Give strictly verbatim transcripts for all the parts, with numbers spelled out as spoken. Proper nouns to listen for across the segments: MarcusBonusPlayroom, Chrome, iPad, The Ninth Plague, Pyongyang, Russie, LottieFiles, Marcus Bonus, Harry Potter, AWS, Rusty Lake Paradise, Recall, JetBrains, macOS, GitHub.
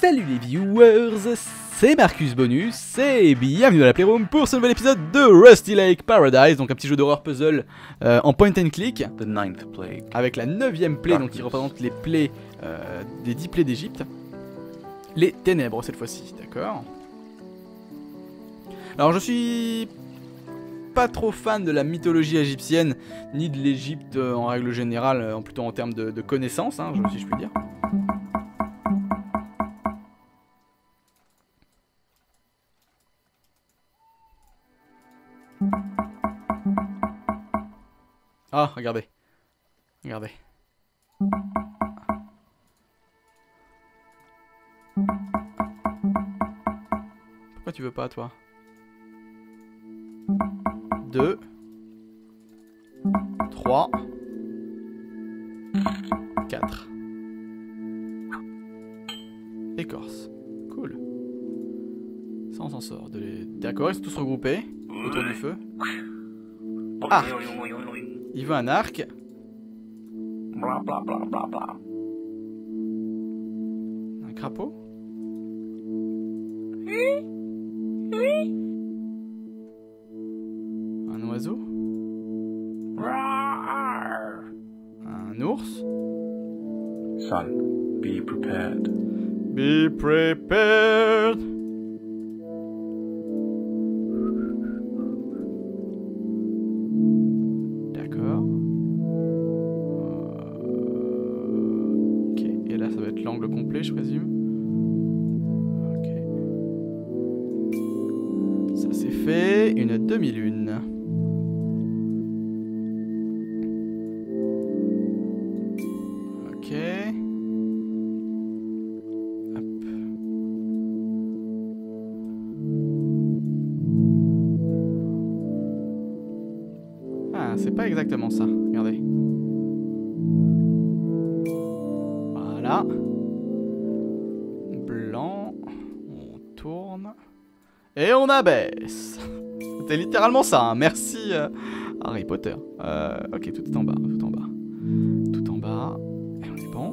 Salut les viewers, c'est Marcus Bonus et bienvenue dans la Playroom pour ce nouvel épisode de Rusty Lake Paradise, donc un petit jeu d'horreur puzzle euh, en point and click, The Ninth Plague, avec la neuvième plaie, donc qui représente les plaies euh, des dix plaies d'Égypte, les ténèbres cette fois-ci, d'accord. Alors je suis pas trop fan de la mythologie égyptienne ni de l'Égypte euh, en règle générale, euh, plutôt en termes de, de connaissances, hein, si je puis dire. Ah, regardez. Regardez. Pourquoi tu veux pas, toi? deux, trois, quatre. Écorce. Cool. Ça, on s'en sort. Les... D'accord, ils sont tous regroupés autour du feu. Ah! Il veut un arc. Bla bla bla bla bla. Un crapaud. Oui. Oui. Un oiseau. Rar. Un ours. Son, be prepared. Be prepared. Je présume. Ok. Ça c'est fait. Une demi-lune. Ok. Hop. Ah, c'est pas exactement ça. Regardez. Voilà. Et on abaisse. C'était littéralement ça, hein. Merci euh, Harry Potter. Euh, ok, tout est en bas, tout en bas. Tout en bas, et on est bon.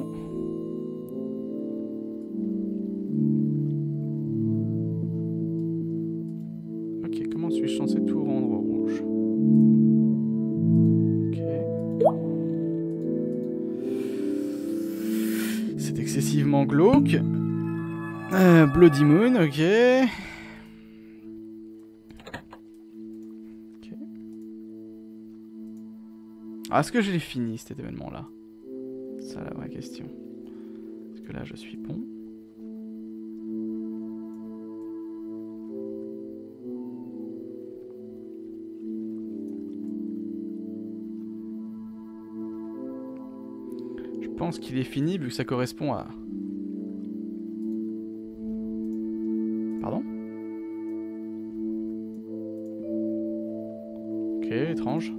Ok, comment suis-je censé tout rendre au rouge? Ok. C'est excessivement glauque. Euh, Bloody Moon, ok. Ah, est-ce que je l'ai fini cet événement-là? C'est ça la vraie question. Est-ce que là je suis bon? Je pense qu'il est fini vu que ça correspond à... Pardon? Ok, étrange.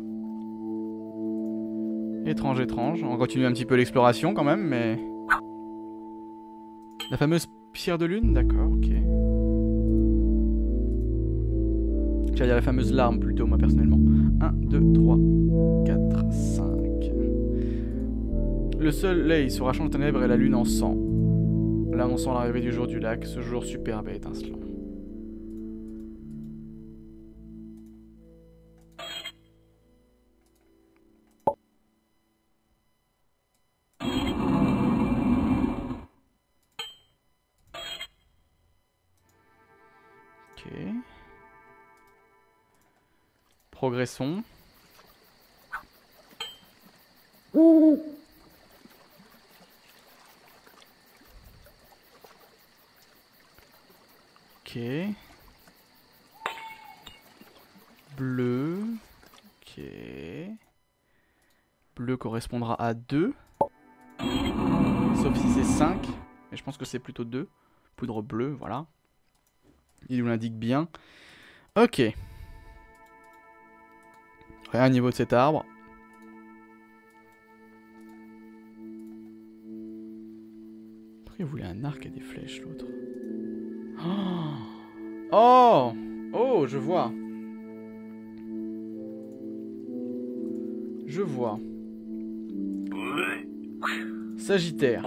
Étrange, étrange. On continue un petit peu l'exploration quand même, mais... La fameuse pierre de lune, d'accord, ok. J'allais dire la fameuse larme plutôt, moi personnellement. un, deux, trois, quatre, cinq. Le soleil se raconte en ténèbres et la lune en sang. Là, on sent l'arrivée du jour du lac, ce jour superbe et étincelant. Ok. Progressons. Ouh. Ok. Bleu. Ok. Bleu correspondra à deux. Sauf si c'est cinq. Mais je pense que c'est plutôt deux. Poudre bleue, voilà. Il nous l'indique bien. Ok. Rien au niveau de cet arbre. Pourquoi il voulait un arc et des flèches, l'autre? Oh, oh, oh, je vois. Je vois. Sagittaire.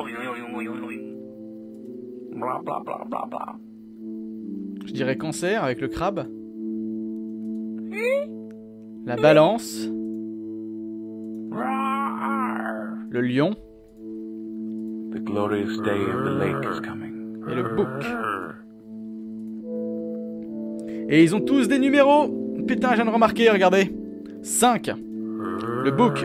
Bla bla bla bla bla. Je dirais cancer avec le crabe. La balance. Le lion. The glorious day of the lake is coming. Et le bouc. Et ils ont tous des numéros. Putain, je viens de remarquer, regardez. cinq. Le bouc.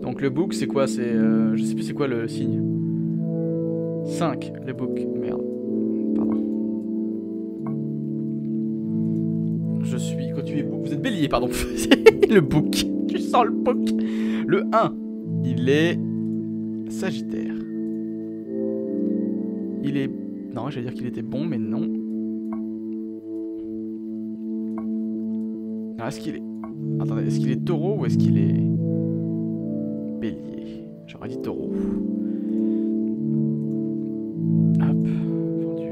Donc le bouc, c'est quoi? C'est... Euh, je sais plus c'est quoi le signe. cinq. Le bouc. Merde. Pardon. Je suis... Quand tu es bouc... Vous êtes bélier, pardon. Le bouc. Tu sens le bouc. Le un. Il est... Sagittaire. Il est... Non, j'allais dire qu'il était bon, mais non. Alors, est-ce qu'il est... Attendez, est-ce qu'il est taureau ou est-ce qu'il est... Bélier. J'aurais dit taureau. Hop. Vendu.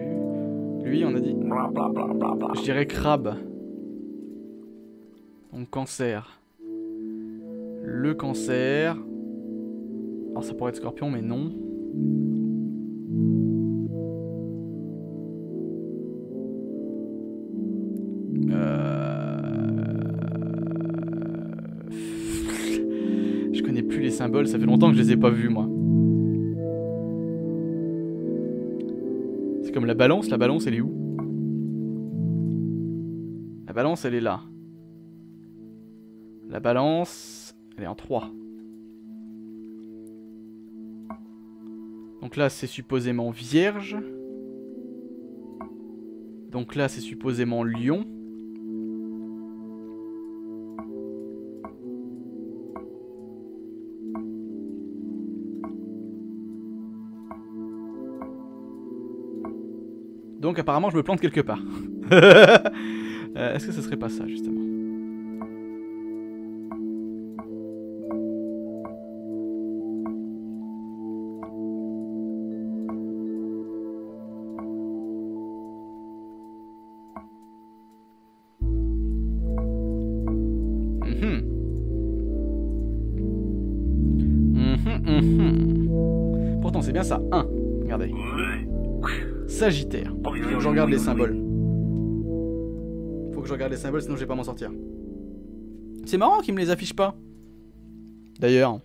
Lui, on a dit... Je dirais crabe. Donc cancer. Le cancer... Alors ça pourrait être scorpion, mais non. Symboles, ça fait longtemps que je les ai pas vus moi. C'est comme la balance, la balance elle est où? La balance elle est là. La balance, elle est en trois. Donc là c'est supposément vierge. Donc là c'est supposément lion. Donc apparemment je me plante quelque part. euh, Est-ce que ce serait pas ça justement? Mm-hmm. Mm-hmm, mm-hmm. Pourtant c'est bien ça, un. Regardez. Sagittaire. Faut que je regarde les symboles. Faut que je regarde les symboles, sinon je vais pas m'en sortir. C'est marrant qu'ils me les affichent pas. D'ailleurs.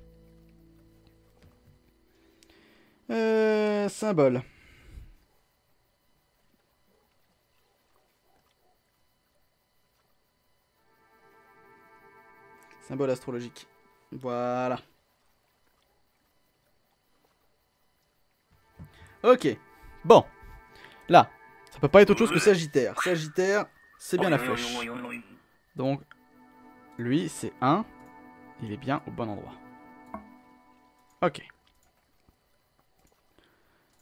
Euh, symboles. Symboles astrologiques. Voilà. Ok. Bon. Là, ça peut pas être autre chose que Sagittaire. Sagittaire, c'est bien la flèche. Donc, lui, c'est un. Il est bien au bon endroit. Ok.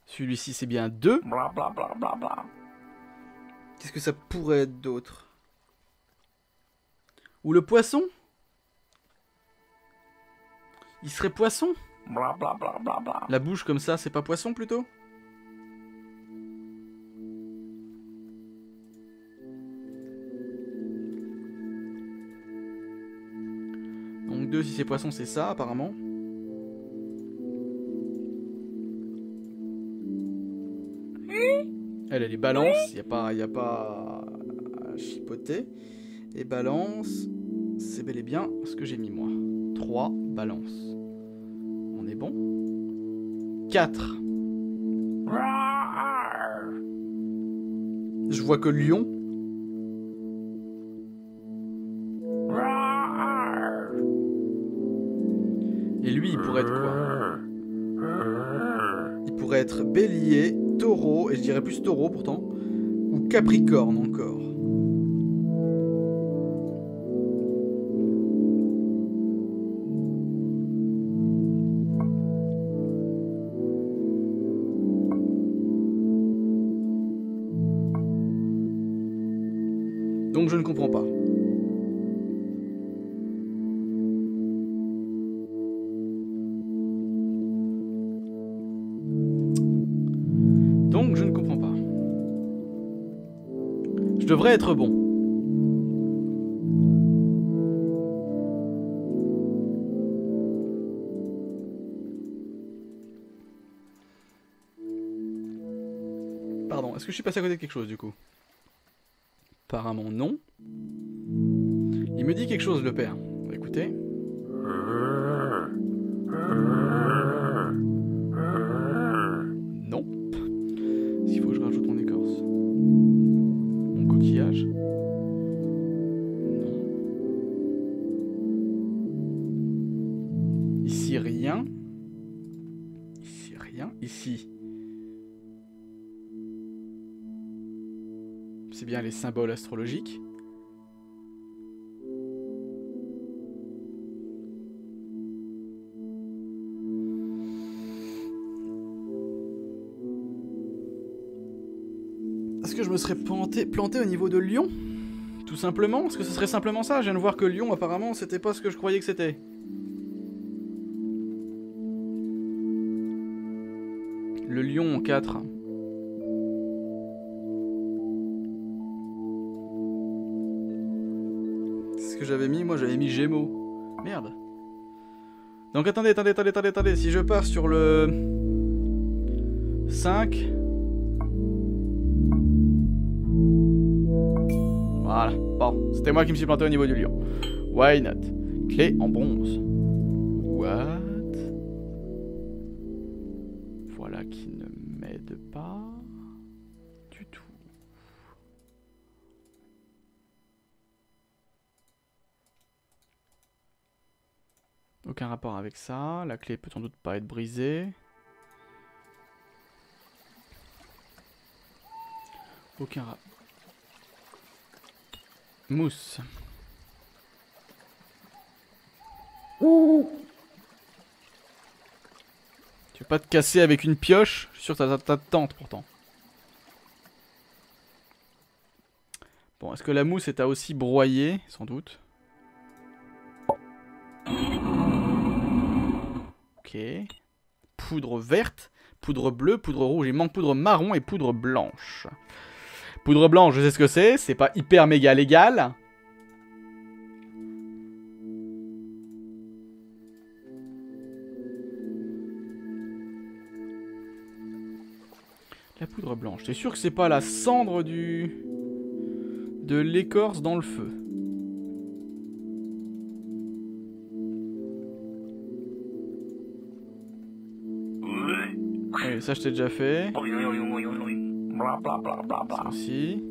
Celui-ci, c'est bien deux. Qu'est-ce que ça pourrait être d'autre? Ou le poisson? Il serait poisson? La bouche comme ça, c'est pas poisson plutôt? deux, si c'est poisson, c'est ça, apparemment. Elle, elle est balance, il n'y a pas, y a pas à chipoter. Et balance, c'est bel et bien ce que j'ai mis, moi. trois, balance. On est bon. quatre. Je vois que lion. Être bélier, taureau, et je dirais plus taureau pourtant, ou capricorne encore. Donc je ne comprends pas. Je devrais être bon. Pardon, est-ce que je suis passé à côté de quelque chose du coup? Apparemment non. Il me dit quelque chose le père. Écoutez. Non. Est-ce qu'il faut que je rajoute mon écorce? Mon coquillage? Non. Ici rien. Ici rien. Ici. C'est bien les symboles astrologiques. Est-ce que je me serais planté, planté au niveau de Lyon? Tout simplement? Est-ce que ce serait simplement ça? Je viens de voir que Lyon, apparemment, c'était pas ce que je croyais que c'était. Le lion en quatre. Que j'avais mis, moi j'avais mis Gémeaux. Merde. Donc attendez, attendez, attendez, attendez, attendez. Si je pars sur le cinq. Voilà. Bon, c'était moi qui me suis planté au niveau du lion. Why not? Clé en bronze. What? Voilà qui ne m'aide pas. Aucun rapport avec ça, la clé peut sans doute pas être brisée. Aucun rapport. Mousse. Ouh. Tu veux pas te casser avec une pioche? Je suis sûr que t'as ta tente pourtant. Bon, est-ce que la mousse est à aussi broyer? Sans doute. Okay. Poudre verte, poudre bleue, poudre rouge, il manque poudre marron et poudre blanche. Poudre blanche, je sais ce que c'est, c'est pas hyper méga légal. La poudre blanche, t'es sûr que c'est pas la cendre du... de l'écorce dans le feu? Ça je t'ai déjà fait. Ça aussi.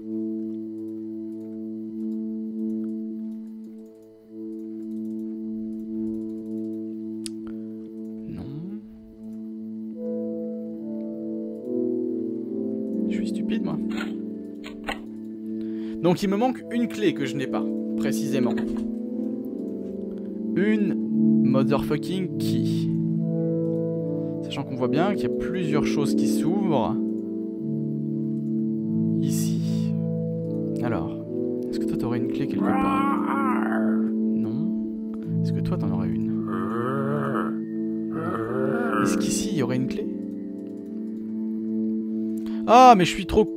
Non. Je suis stupide moi. Donc il me manque une clé que je n'ai pas, précisément. Une motherfucking key. Sachant qu'on voit bien qu'il y a plusieurs choses qui s'ouvrent ici. Alors, est-ce que toi t'aurais une clé quelque part? Non. Est-ce que toi t'en aurais une? Est-ce qu'ici il y aurait une clé? Ah mais je suis trop...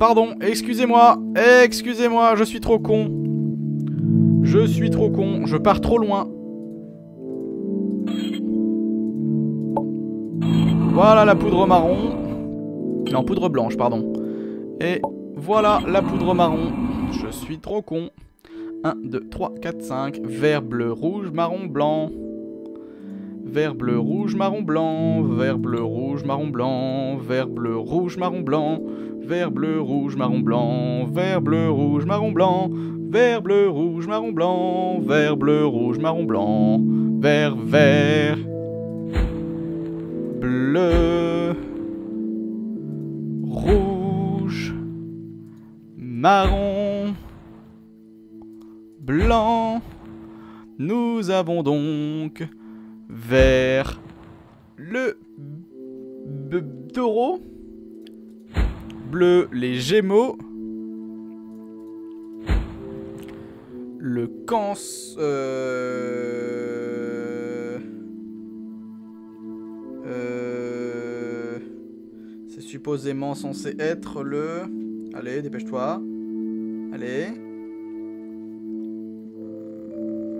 Pardon, excusez-moi, excusez-moi, je suis trop con. Je suis trop con, je pars trop loin. Voilà la poudre marron. Non, poudre blanche, pardon. Et voilà la poudre marron. Je suis trop con. un, deux, trois, quatre, cinq. Vert, bleu, rouge, marron, blanc. Vert, bleu, rouge, marron, blanc. Vert, bleu, rouge, marron, blanc. Vert, bleu, rouge, marron, blanc. Vert, bleu, rouge, marron, blanc. Vert, bleu, rouge, marron, blanc. Vert, bleu, rouge, marron, blanc. Vert, bleu, rouge, marron, blanc. Vert, vert. Bleu, rouge, marron, blanc, nous avons donc vert, le taureau, bleu, les gémeaux, le cancer... Euh Euh, c'est supposément censé être le... Allez, dépêche-toi. Allez. Euh,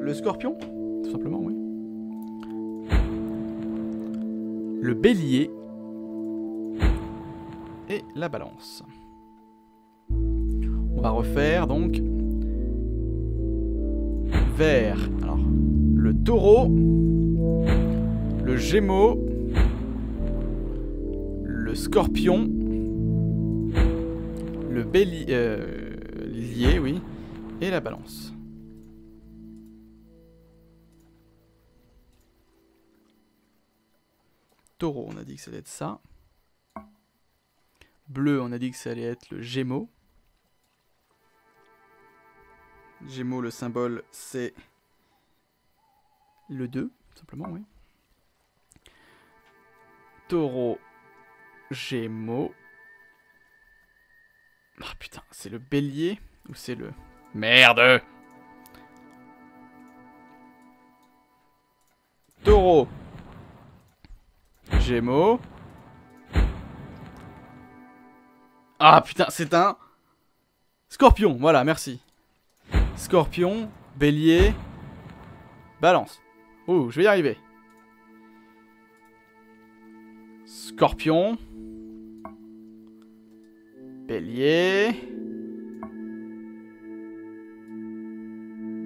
le scorpion, tout simplement, oui. Le bélier. et la balance. On va refaire donc vers alors, le taureau, le gémeau, le scorpion, le bélier, euh, oui, et la balance. Taureau, on a dit que ça allait être ça. Bleu, on a dit que ça allait être le gémeau. Gémeaux, le symbole, c'est le deux, simplement, oui. Taureau, Gémeaux. Ah putain, c'est le bélier ou c'est le... Merde! Taureau, Gémeaux. Ah putain, c'est un... Scorpion, voilà, merci. Scorpion, bélier, balance. Ouh, je vais y arriver. Scorpion, bélier,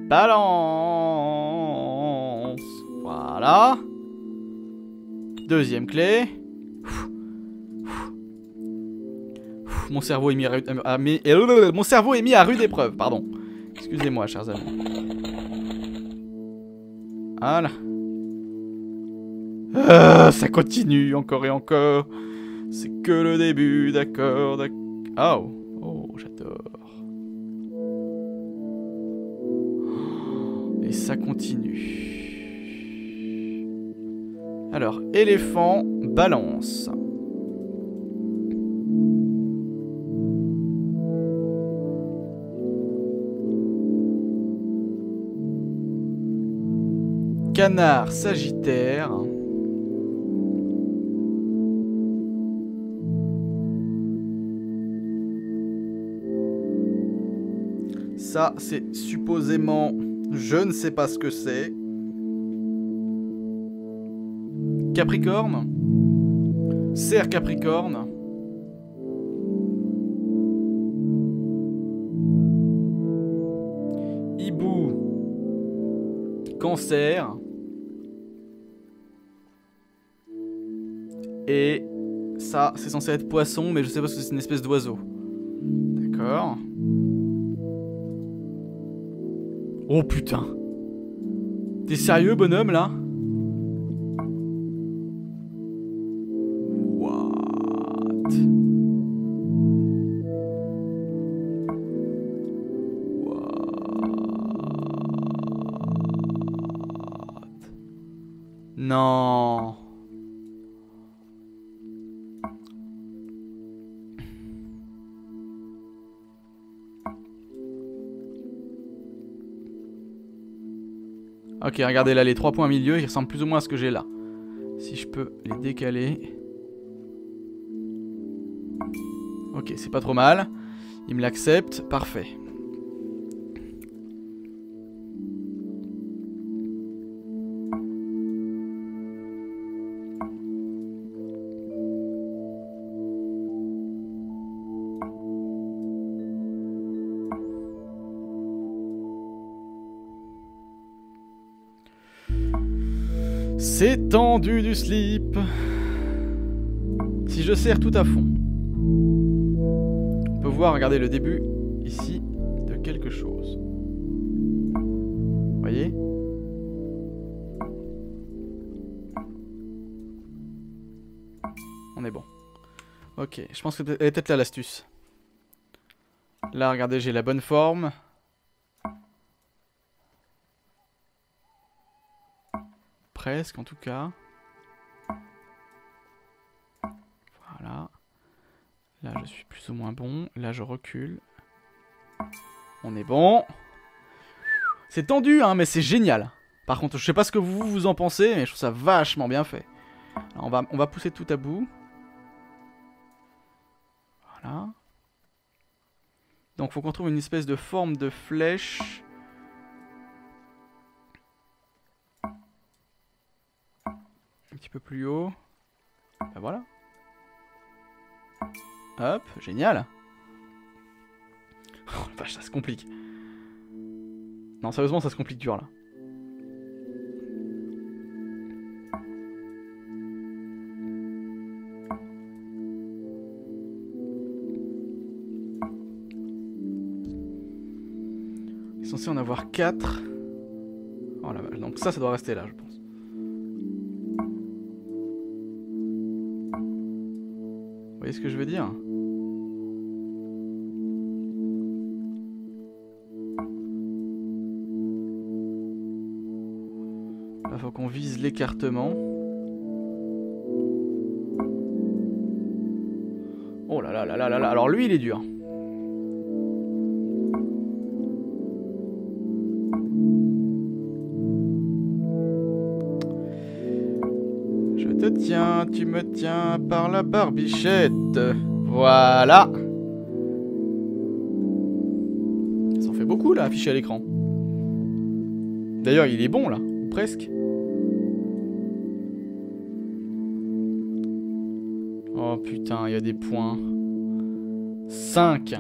balance. Voilà. Deuxième clé. Mon cerveau est mis à rude, à, à, mais, euh, mon cerveau est mis à rude épreuve, pardon. Excusez-moi, chers amis. Voilà. Ah, ça continue encore et encore. C'est que le début, d'accord, d'accord. Oh, oh, j'adore. Et ça continue. Alors, éléphant, balance. Canard, sagittaire. Ça, c'est supposément... Je ne sais pas ce que c'est. Capricorne. Cerf, Capricorne. Hibou. Cancer. Et ça, c'est censé être poisson, mais je sais pas ce que c'est, une espèce d'oiseau. D'accord. Oh putain. T'es sérieux, bonhomme, là? What? What? Non. Ok, regardez là, les trois points au milieu, ils ressemblent plus ou moins à ce que j'ai là. Si je peux les décaler. Ok, c'est pas trop mal. Il me l'accepte, parfait. C'est tendu du slip. Si je serre tout à fond, on peut voir, regardez le début ici de quelque chose. Vous voyez? On est bon. Ok, je pense qu'elle est peut-être là l'astuce. Là, regardez, j'ai la bonne forme. Presque en tout cas. Voilà. Là je suis plus ou moins bon. Là je recule. On est bon. C'est tendu hein, mais c'est génial. Par contre je sais pas ce que vous vous en pensez, mais je trouve ça vachement bien fait. Alors, on va, on va pousser tout à bout. Voilà. Donc faut qu'on trouve une espèce de forme de flèche. Un petit peu plus haut. Ben voilà. Hop, génial. Oh la vache, ça se complique. Non, sérieusement, ça se complique dur là. Il est censé en avoir quatre. Oh la vache, donc ça, ça doit rester là, je pense. Vous voyez ce que je veux dire ? Faut qu'on vise l'écartement. Oh là là là là là là. Alors lui il est dur. Je te tiens, tu me tiens par la barbichette. Voilà. Ça en fait beaucoup là, affiché à l'écran. D'ailleurs il est bon là, ou presque. Oh putain, il y a des points. cinq.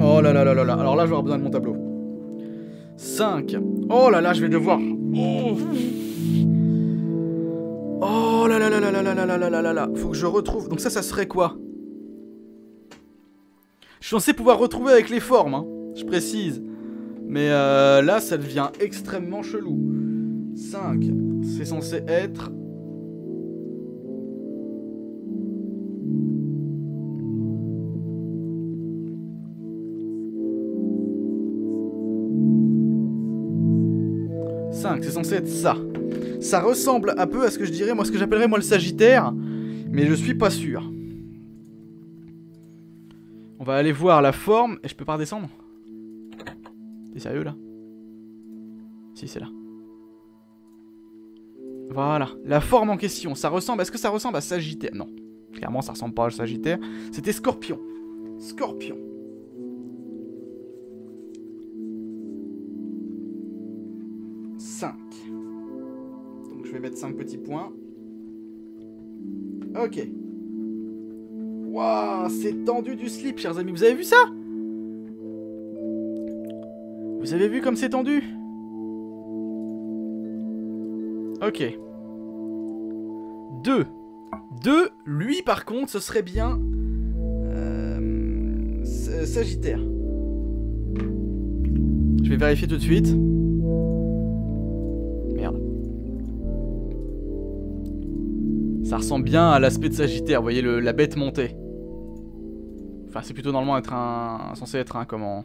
Oh là là là là là. Alors là, je vais avoir besoin de mon tableau. cinq. Oh là là, je vais devoir. Oh, oh là là là là là là là là là là. Faut que je retrouve. Donc ça, ça serait quoi? Je suis censé pouvoir retrouver avec les formes, hein, je précise. Mais euh, là, ça devient extrêmement chelou. cinq. C'est censé être... c'est censé être ça. Ça ressemble un peu à ce que je dirais, moi, ce que j'appellerais moi le Sagittaire, mais je suis pas sûr. On va aller voir la forme, et je peux pas redescendre? T'es sérieux là? Si, c'est là. Voilà, la forme en question, ça ressemble, est-ce que ça ressemble à Sagittaire? Non, clairement ça ressemble pas à Sagittaire, c'était Scorpion. Scorpion. cinq. Donc je vais mettre cinq petits points. Ok. Waouh, c'est tendu du slip, chers amis. Vous avez vu ça? Vous avez vu comme c'est tendu? Ok. deux. deux, lui par contre, ce serait bien... Euh, Sagittaire. Je vais vérifier tout de suite. Ça ressemble bien à l'aspect de Sagittaire, vous voyez le, la bête montée. Enfin c'est plutôt normalement être un, censé être un, comment,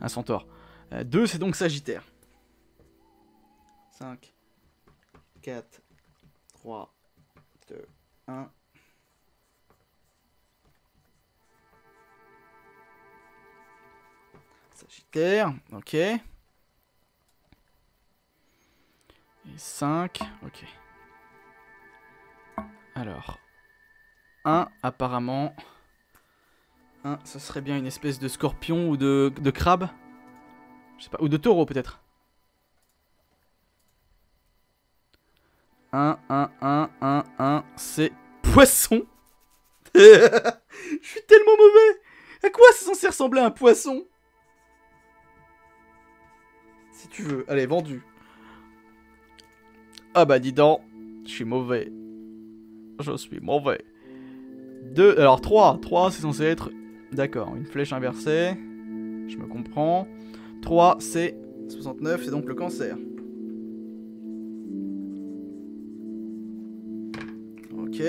un centaure. Euh, deux c'est donc Sagittaire. cinq, quatre, trois, deux, un. Sagittaire, ok. Et cinq, ok. Alors, un, apparemment, un, ça serait bien une espèce de scorpion ou de, de crabe, je sais pas, ou de taureau peut-être. un, un, un, un, un, c'est poisson. Je suis tellement mauvais. À quoi c'est censé ressembler à un poisson? Si tu veux, allez, vendu. Ah bah dis donc, je suis mauvais. Je suis mauvais. deux, alors trois. trois, c'est censé être... D'accord, une flèche inversée. Je me comprends. trois, c'est soixante-neuf, c'est donc le cancer. Ok.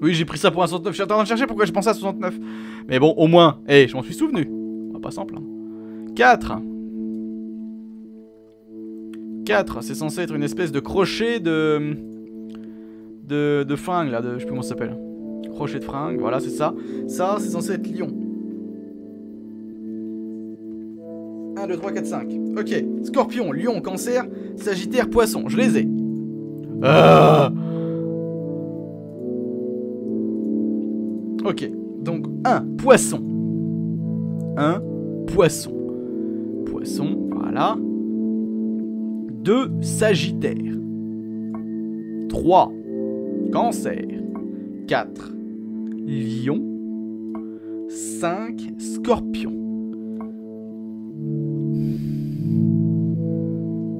Oui, j'ai pris ça pour un soixante-neuf. Je suis en train de chercher pourquoi je pensais à soixante-neuf. Mais bon, au moins. Eh, hey, je m'en suis souvenu. Ah, pas simple. Hein. quatre. quatre, c'est censé être une espèce de crochet de... De, de fringue là, de, je sais plus comment ça s'appelle. Crochet de fringue, voilà c'est ça. Ça c'est censé être lion. un, deux, trois, quatre, cinq. Ok, scorpion, lion, cancer, sagittaire, poisson, je les ai. Ah ok, donc un, poisson. un, poisson. Poisson, voilà. deux, Sagittaire. trois, Cancer. quatre. Lion. cinq. Scorpion.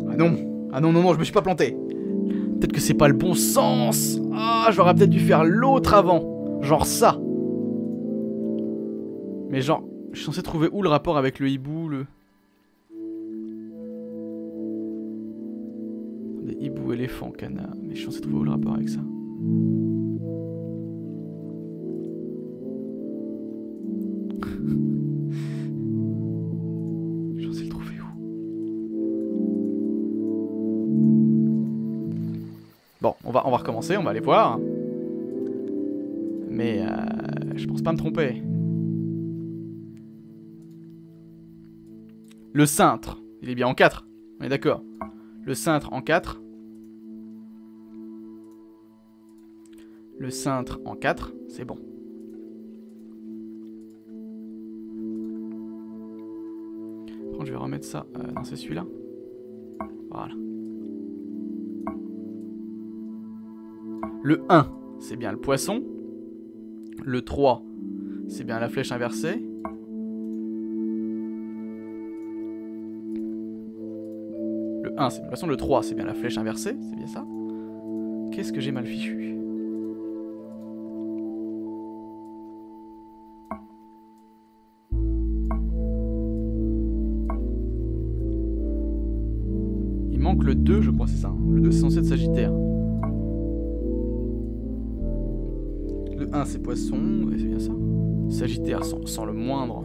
Ah non. Ah non, non, non, je me suis pas planté. Peut-être que c'est pas le bon sens. Ah, j'aurais peut-être dû faire l'autre avant. Genre ça. Mais genre, je suis censé trouver où le rapport avec le hibou, le... Des hibou, éléphant, canard. Mais je suis censé trouver où le rapport avec ça. Je suis censé le trouver où? Bon, on va, on va recommencer, on va aller voir. Mais euh, je pense pas me tromper. Le cintre, il est bien en quatre, on est d'accord. Le cintre en quatre. Le cintre en quatre, c'est bon. Bon, je vais remettre ça, euh, non c'est celui-là. Voilà. Le un, c'est bien le poisson. Le trois, c'est bien la flèche inversée. un, c'est de toute façon le trois, c'est bien la flèche inversée, c'est bien ça. Qu'est-ce que j'ai mal fichu? Il manque le deux, je crois, c'est ça. Le deux, c'est censé être Sagittaire. Le un, c'est Poisson, c'est bien ça. Sagittaire, sans, sans le moindre...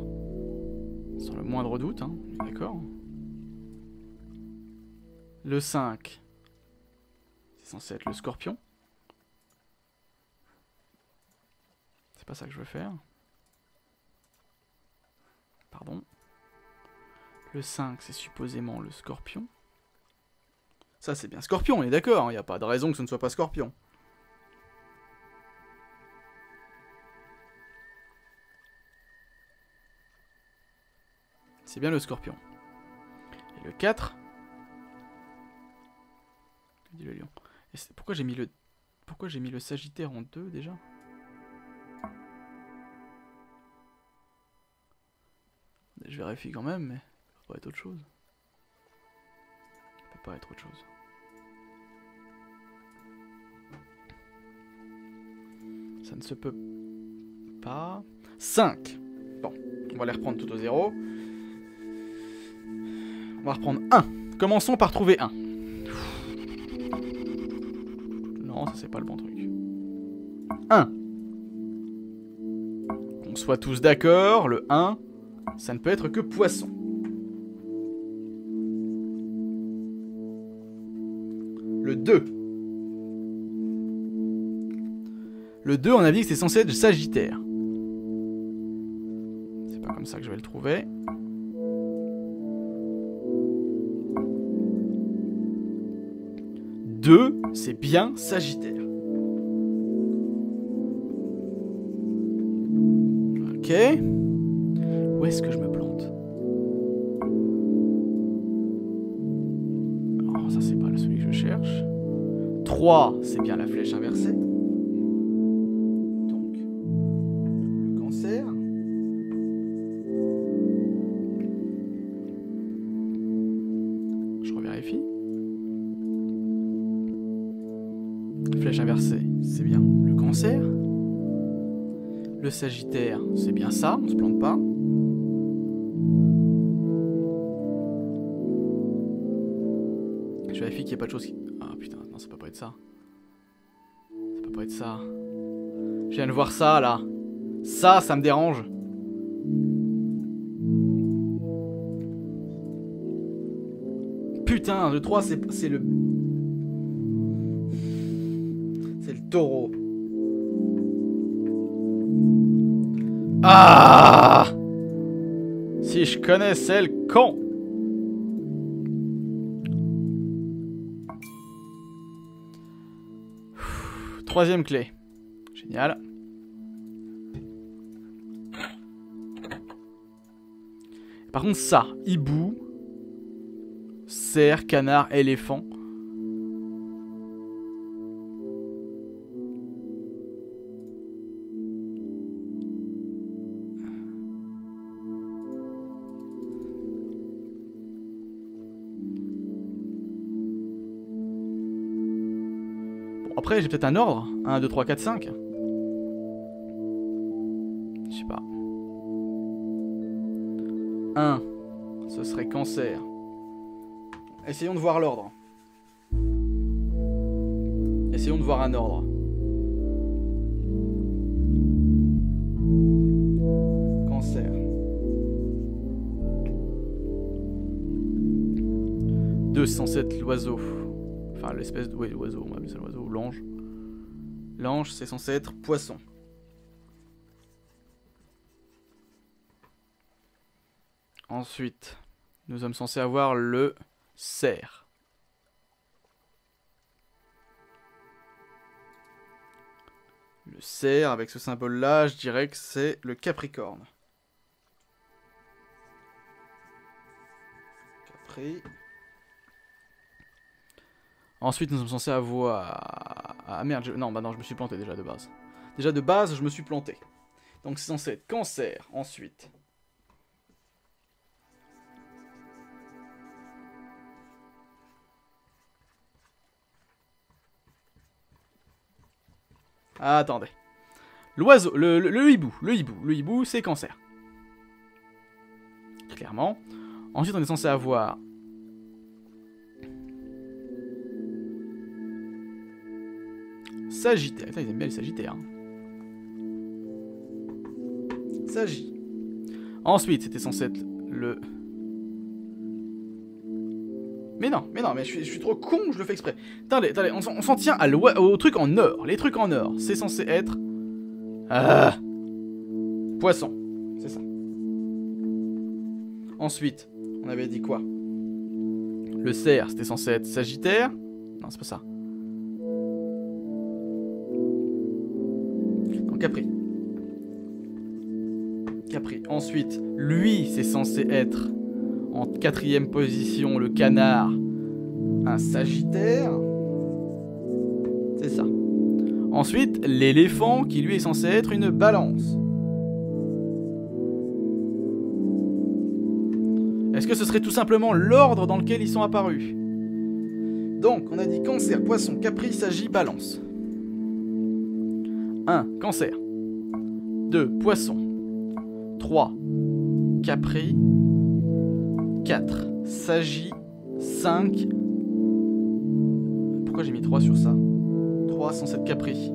Sans le moindre doute, hein, d'accord. Le cinq, c'est censé être le scorpion. C'est pas ça que je veux faire. Pardon. Le cinq, c'est supposément le scorpion. Ça, c'est bien scorpion, on est d'accord, il n'y a pas de raison que ce ne soit pas scorpion. C'est bien le scorpion. Et le quatre... dit le lion. Et pourquoi j'ai mis le pourquoi j'ai mis le Sagittaire en deux déjà? Je vérifie quand même, mais ça peut pas être autre chose. Ça peut pas être autre chose. Ça ne se peut pas. cinq. Bon, on va les reprendre tout au zéro. On va reprendre un. Commençons par trouver un. Ça c'est pas le bon truc. un. Qu'on soit tous d'accord, le un, ça ne peut être que poisson. Le deux. Le deux, on a dit que c'est censé être Sagittaire. C'est pas comme ça que je vais le trouver. deux, c'est bien Sagittaire. Ok. Où est-ce que je me plante? Oh, ça c'est pas celui que je cherche. trois, c'est bien la flèche inversée. Donc, le cancer. Je revérifie. Flèche inversée, c'est bien le cancer. Le Sagittaire, c'est bien ça, on se plante pas. Je vérifie qu'il n'y a pas de chose qui... Ah putain, non, ça peut pas être ça. Ça peut pas être ça. Je viens de voir ça, là. Ça, ça me dérange. Putain, le trois, c'est le... Taureau. Ah! Si je connaissais le con! Ouh, troisième clé. Génial. Par contre ça, hibou, cerf, canard, éléphant. Après, j'ai peut-être un ordre. un, deux, trois, quatre, cinq. Je sais pas. un, ce serait cancer. Essayons de voir l'ordre. Essayons de voir un ordre. Cancer. deux cent sept, l'oiseau. Enfin, l'espèce de... Oui, l'oiseau, on va appeler ça l'oiseau, l'ange. L'ange, c'est censé être poisson. Ensuite, nous sommes censés avoir le cerf. Le cerf, avec ce symbole-là, je dirais que c'est le Capricorne. Capri. Ensuite, nous sommes censés avoir... Ah merde, je... non, bah non, je me suis planté déjà de base. Déjà de base, je me suis planté. Donc c'est censé être cancer, ensuite... Attendez. L'oiseau, le, le, le hibou, le hibou, le hibou, c'est cancer. Clairement. Ensuite, on est censé avoir... Sagittaire. Attends, ils aiment bien les sagittaires. Hein. Sagi. Ensuite, c'était censé être le... Mais non, mais non, mais je suis, je suis trop con, je le fais exprès. Attendez, attendez, on s'en tient à au truc en or. Les trucs en or, c'est censé être... Ah, poisson, c'est ça. Ensuite, on avait dit quoi? Le cerf, c'était censé être sagittaire. Non, c'est pas ça. Donc Capri. Capri. Ensuite, lui, c'est censé être... En quatrième position, le canard, un sagittaire. C'est ça. Ensuite, l'éléphant, qui lui est censé être une balance. Est-ce que ce serait tout simplement l'ordre dans lequel ils sont apparus? Donc, on a dit cancer, poisson, capri, sagit, balance. un. Cancer. deux. Poisson. trois. Capri. quatre, Sagit, cinq, pourquoi j'ai mis trois sur ça? trois, cent sept, Capri.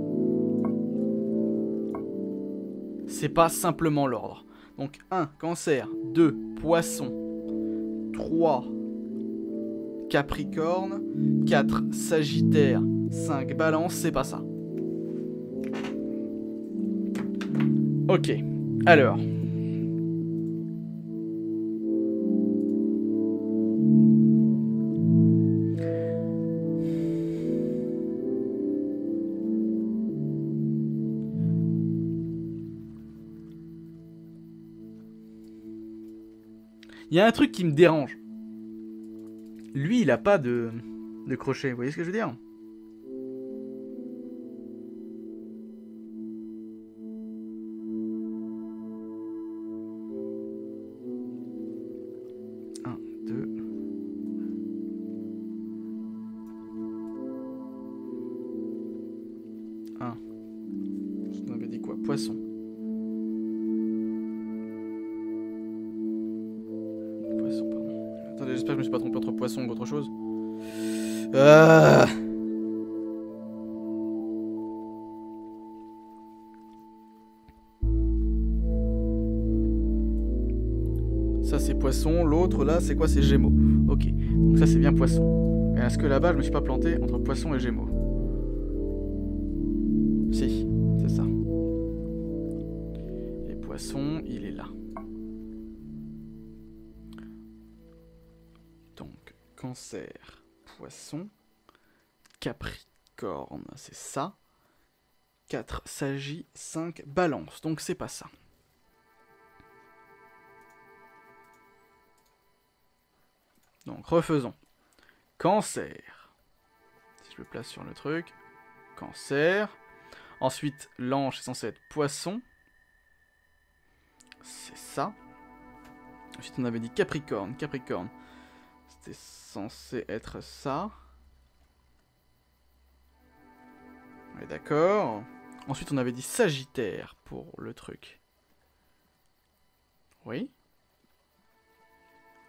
C'est pas simplement l'ordre. Donc un, Cancer, deux, Poisson, trois, Capricorne, quatre, Sagittaire, cinq, Balance, c'est pas ça. Ok, alors... Il y a un truc qui me dérange. Lui, il a pas de, de crochet, vous voyez ce que je veux dire? un, deux... un... Je m'avais dit quoi? Poisson. J'espère que je me suis pas trompé entre poisson ou autre chose. Ah, ça c'est poisson, l'autre là c'est quoi? C'est gémeaux. Ok, donc ça c'est bien poisson. Mais est-ce que là-bas je me suis pas planté entre poisson et gémeaux? Si, c'est ça. Et poisson, il est là. Cancer, poisson, capricorne, c'est ça. quatre, sagit, cinq, balance, donc c'est pas ça. Donc refaisons. Cancer, si je le place sur le truc, cancer. Ensuite, l'ange est censé être poisson, c'est ça. Ensuite, on avait dit capricorne, capricorne. C'était censé être ça. On est d'accord. Ensuite, on avait dit Sagittaire pour le truc. Oui.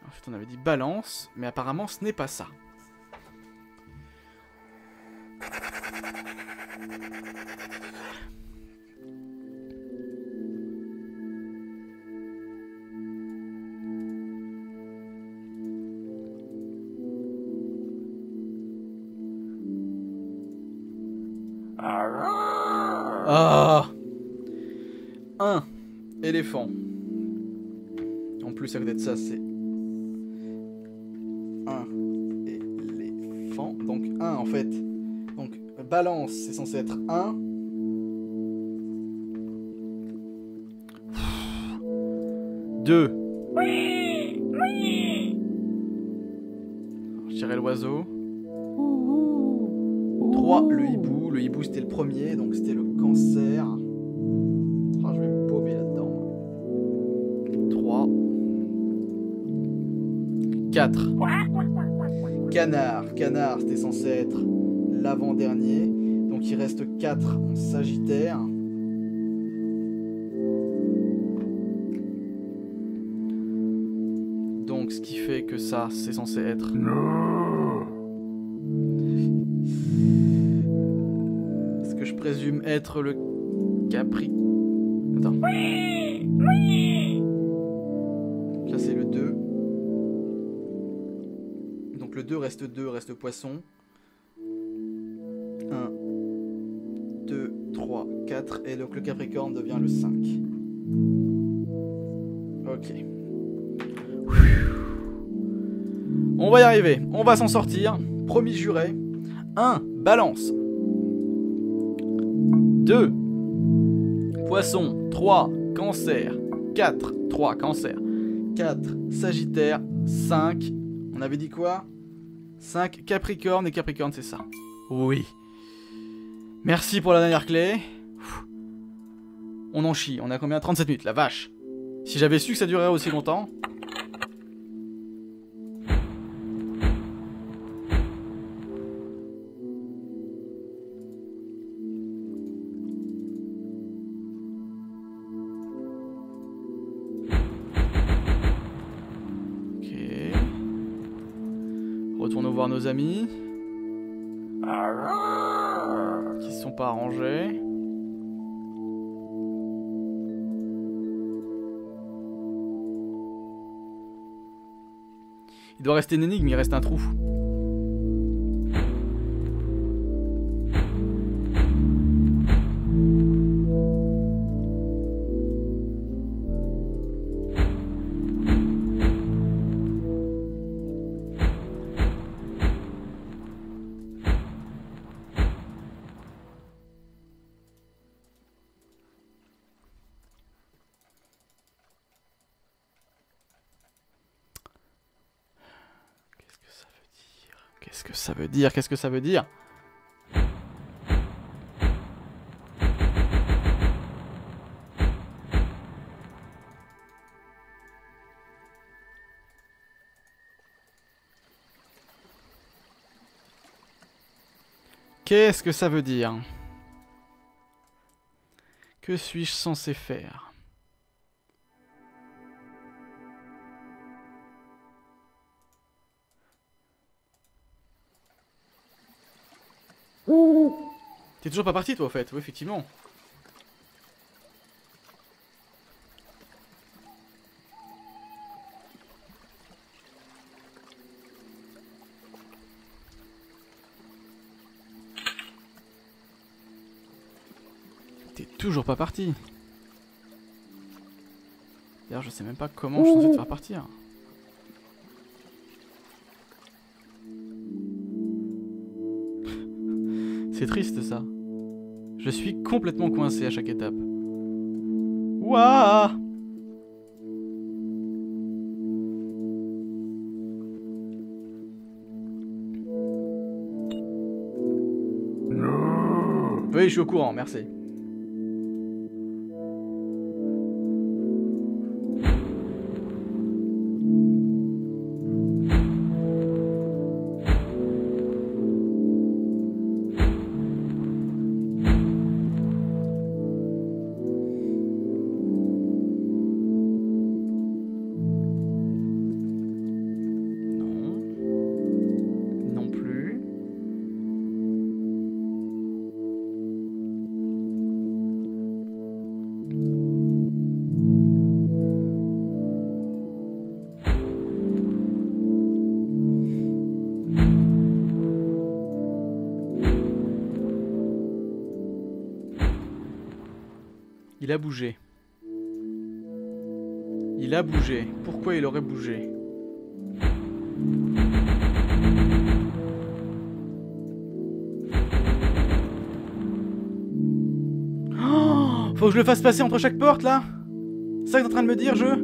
Ensuite, on avait dit Balance, mais apparemment, ce n'est pas ça. Ah, un éléphant. En plus, à côté de ça, c'est un éléphant. Donc un en fait. Donc Balance, c'est censé être un. Deux. Je dirais l'oiseau. trois, le hibou. Le hibou, c'était le premier, donc c'était le cancer. Oh, je vais me paumer là-dedans. trois. quatre. Canard. Canard, c'était censé être l'avant-dernier. Donc il reste quatre en Sagittaire. Donc ce qui fait que ça, c'est censé être... Présume être le Capri. Attends. Ça c'est le deux. Donc le deux reste deux, reste poisson. un, deux, trois, quatre. Et donc le Capricorne devient le cinq. Ok. On va y arriver. On va s'en sortir. Promis juré. un. Balance. deux. Poisson. trois. Cancer. quatre. trois. Cancer. quatre. Sagittaire. cinq. On avait dit quoi? cinq. Capricorne. Et Capricorne, c'est ça. Oui. Merci pour la dernière clé. On en chie. On a combien? trente-sept minutes. La vache. Si j'avais su que ça durerait aussi longtemps... nos amis qui se sont pas arrangés. Il doit rester une énigme, il reste un trou. Qu'est-ce que ça veut dire? Qu'est-ce que ça veut dire? Qu'est-ce que ça veut dire? Que suis-je censé faire? T'es toujours pas parti toi en fait, oui effectivement. T'es toujours pas parti. D'ailleurs je sais même pas comment je suis censé te faire partir. C'est triste ça. Je suis complètement coincé à chaque étape. Ouah! Oui, je suis au courant, merci. Il a bougé. Il a bougé. Pourquoi il aurait bougé? Oh, faut que je le fasse passer entre chaque porte là? C'est ça que t'es en train de me dire, jeu?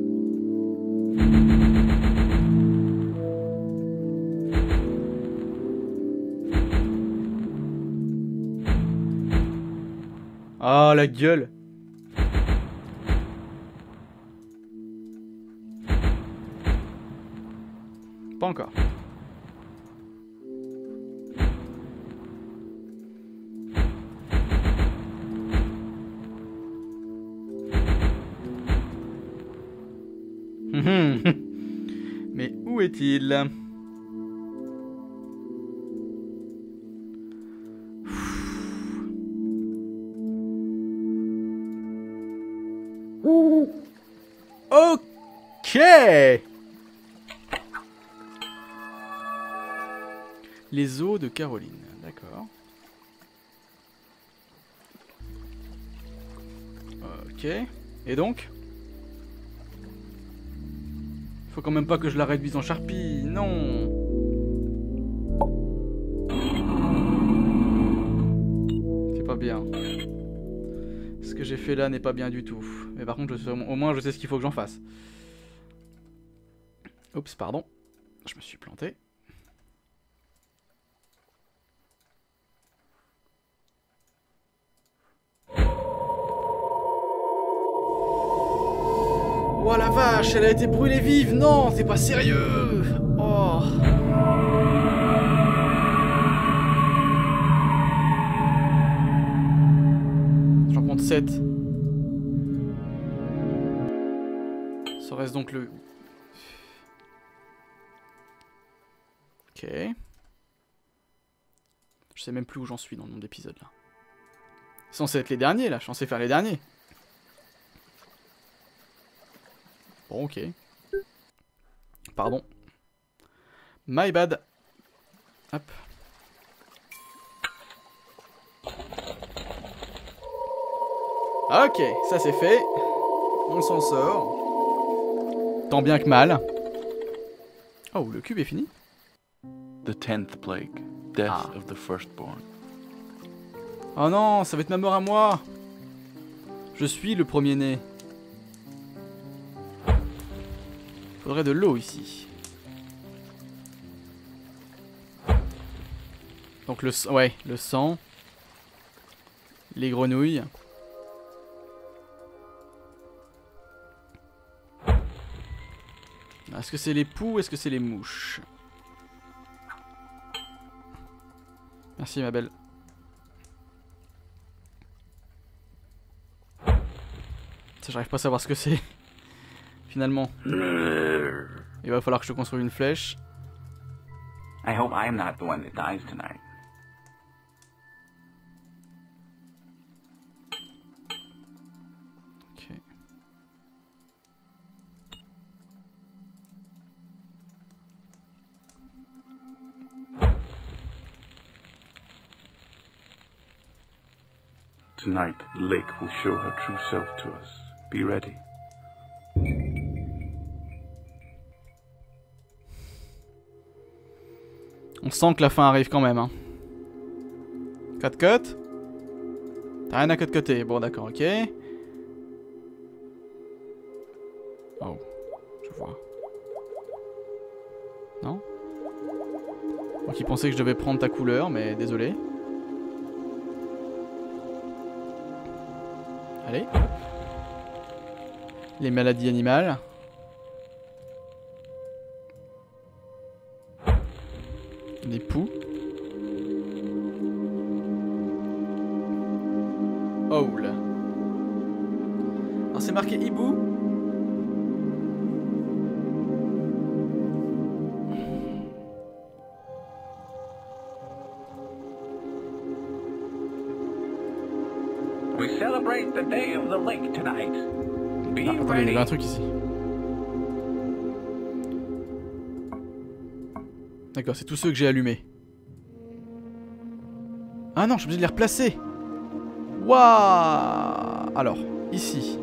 Ah, la gueule! Pas encore. Mais où est-il ? Ok. Les eaux de Caroline, d'accord. Ok. Et donc? Faut quand même pas que je la réduise en charpie, non. C'est pas bien. Ce que j'ai fait là n'est pas bien du tout. Mais par contre, je sais, au moins je sais ce qu'il faut que j'en fasse. Oups, pardon. Je me suis planté. Oh la vache, elle a été brûlée vive. Non, c'est pas sérieux. Oh. J'en compte sept. Serait-ce donc le... Ok. Je sais même plus où j'en suis dans le nombre d'épisodes là. C'est censé être les derniers là, je suis censé faire les derniers. Bon, ok. Pardon. My bad. Hop. Ok, ça c'est fait. On s'en sort. Tant bien que mal. Oh, le cube est fini. The Tenth Plague, Death ah. of the Firstborn. Oh non, ça va être ma mort à moi. Je suis le premier-né. Faudrait de l'eau ici. Donc le sang, ouais, le sang. Les grenouilles. Est-ce que c'est les poux ou est-ce que c'est les mouches? Merci ma belle. Ça j'arrive pas à savoir ce que c'est. Finalement. Il va falloir que je construise une flèche. I hope I am not the one that dies tonight. Ok. Tonight, the lake will show her true self to us. Be ready. On sent que la fin arrive quand même. Hein. Cote-cote. T'as rien à cote-coter. Bon, d'accord, ok. Oh, je vois. Non? Donc il pensait que je devais prendre ta couleur, mais désolé. Allez. Les maladies animales. Des poux. Owl. Alors c'est marqué hibou. We celebrate the day of the lake tonight. Be ah, attendez, il y a un truc ici. D'accord, c'est tous ceux que j'ai allumés. Ah non, je suis obligé de les replacer. Waouh. Alors, ici.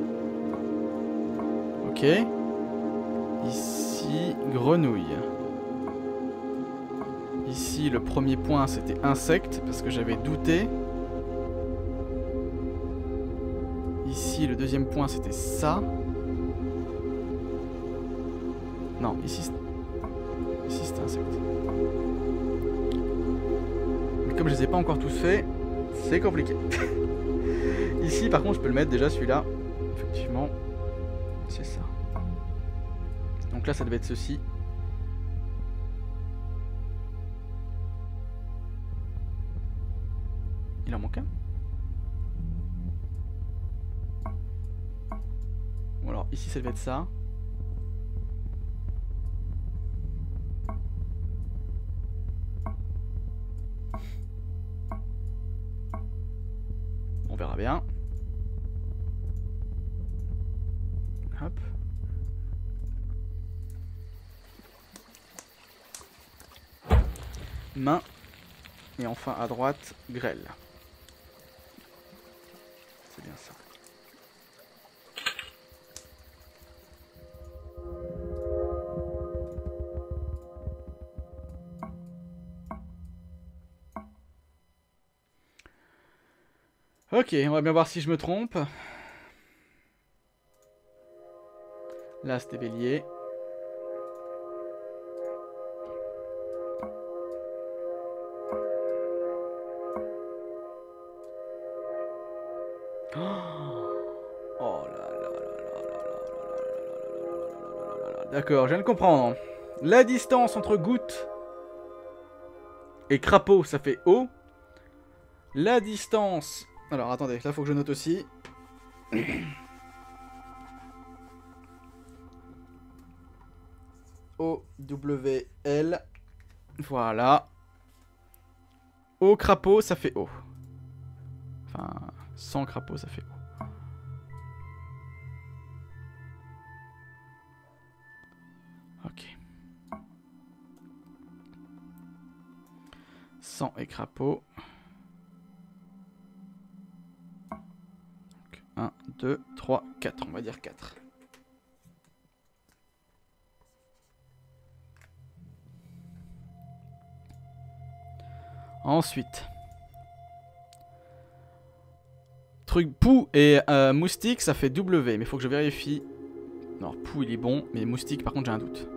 Ok. Ici, grenouille. Ici, le premier point, c'était insecte, parce que j'avais douté. Ici, le deuxième point, c'était ça. Non, ici, ici c'était insecte. Mais comme je les ai pas encore tous faits, c'est compliqué. Ici, par contre, je peux le mettre déjà, celui-là. Effectivement, c'est ça. Donc là, ça devait être ceci. Il en manque un. Bon alors, ici ça devait être ça. On verra bien. Hop. Main. Et enfin à droite, grêle. C'est bien ça. Ok, on va bien voir si je me trompe. Là, c'était bélier. D'accord, je viens de comprendre. La distance entre goutte et crapaud, ça fait O. La distance... Alors, attendez, là, faut que je note aussi. O, W, L. Voilà. O, crapaud, ça fait O. Enfin, sans crapaud, ça fait O. Sang et crapaud. un, deux, trois, quatre. On va dire quatre. Ensuite. Truc poux et euh, moustique, ça fait W. Mais il faut que je vérifie. Alors, poux, il est bon. Mais moustique, par contre, j'ai un doute.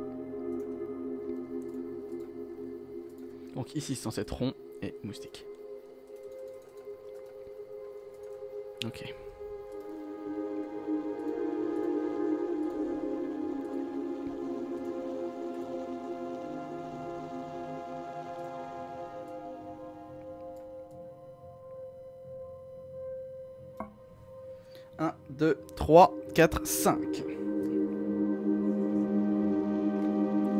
Donc ici c'est censé être rond et moustique. Ok. un, deux, trois, quatre, cinq.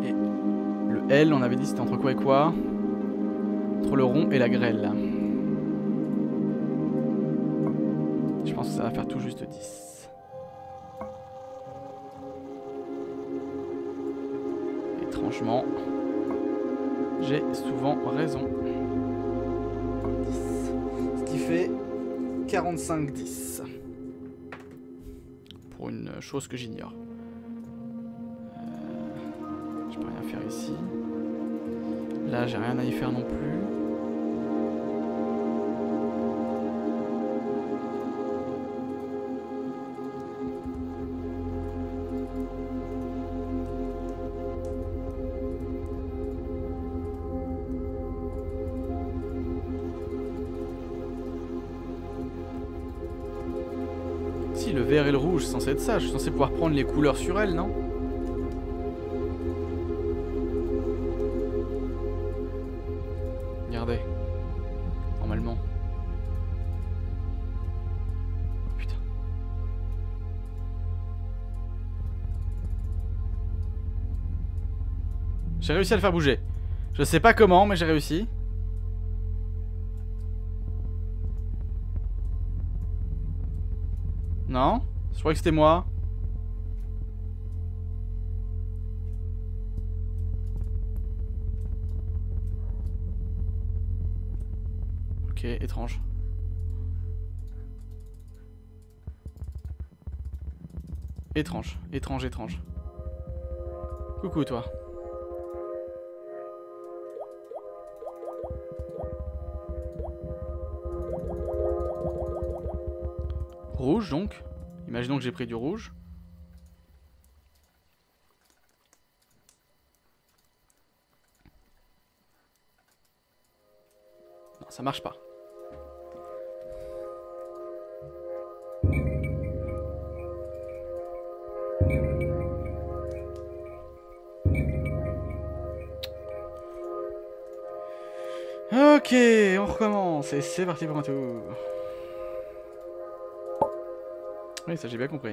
Et le L, on avait dit c'était entre quoi et quoi ? Entre le rond et la grêle. Je pense que ça va faire tout juste dix. Étrangement, j'ai souvent raison. dix. Ce qui fait quarante-cinq dix. Pour une chose que j'ignore. Euh, je peux rien faire ici. Là, j'ai rien à y faire non plus. Si, le vert et le rouge, c'est censé être ça. Je suis censé pouvoir prendre les couleurs sur elle, non ? Regardez, normalement. Oh, putain. J'ai réussi à le faire bouger. Je sais pas comment, mais j'ai réussi. Non ? Je croyais que c'était moi. Ok, étrange. Étrange, étrange, étrange. Coucou toi. Rouge donc. Imaginons que j'ai pris du rouge. Non, ça marche pas. Ok, on recommence et c'est parti pour un tour. Oui, ça j'ai bien compris.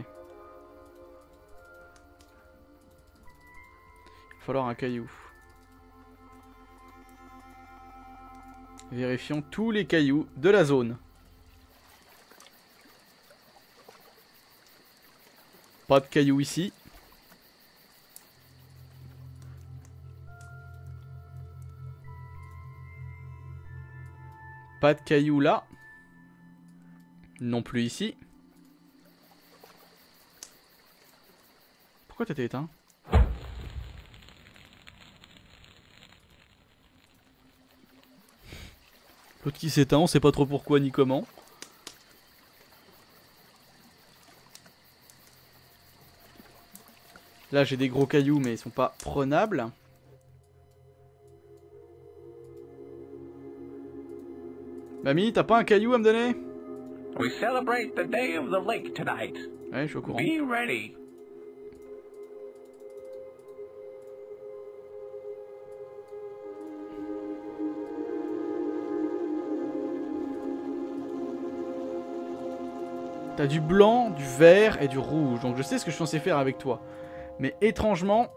Il va falloir un caillou. Vérifions tous les cailloux de la zone. Pas de cailloux ici. Pas de cailloux là. Non plus ici. Pourquoi t'étais éteint? L'autre qui s'éteint, on sait pas trop pourquoi ni comment. Là j'ai des gros cailloux mais ils sont pas prenables. Mamie, t'as pas un caillou à me donner? We celebrate the day of the lake tonight. Ouais, je suis au courant. Be ready. T'as du blanc, du vert et du rouge. Donc je sais ce que je suis censé faire avec toi. Mais étrangement,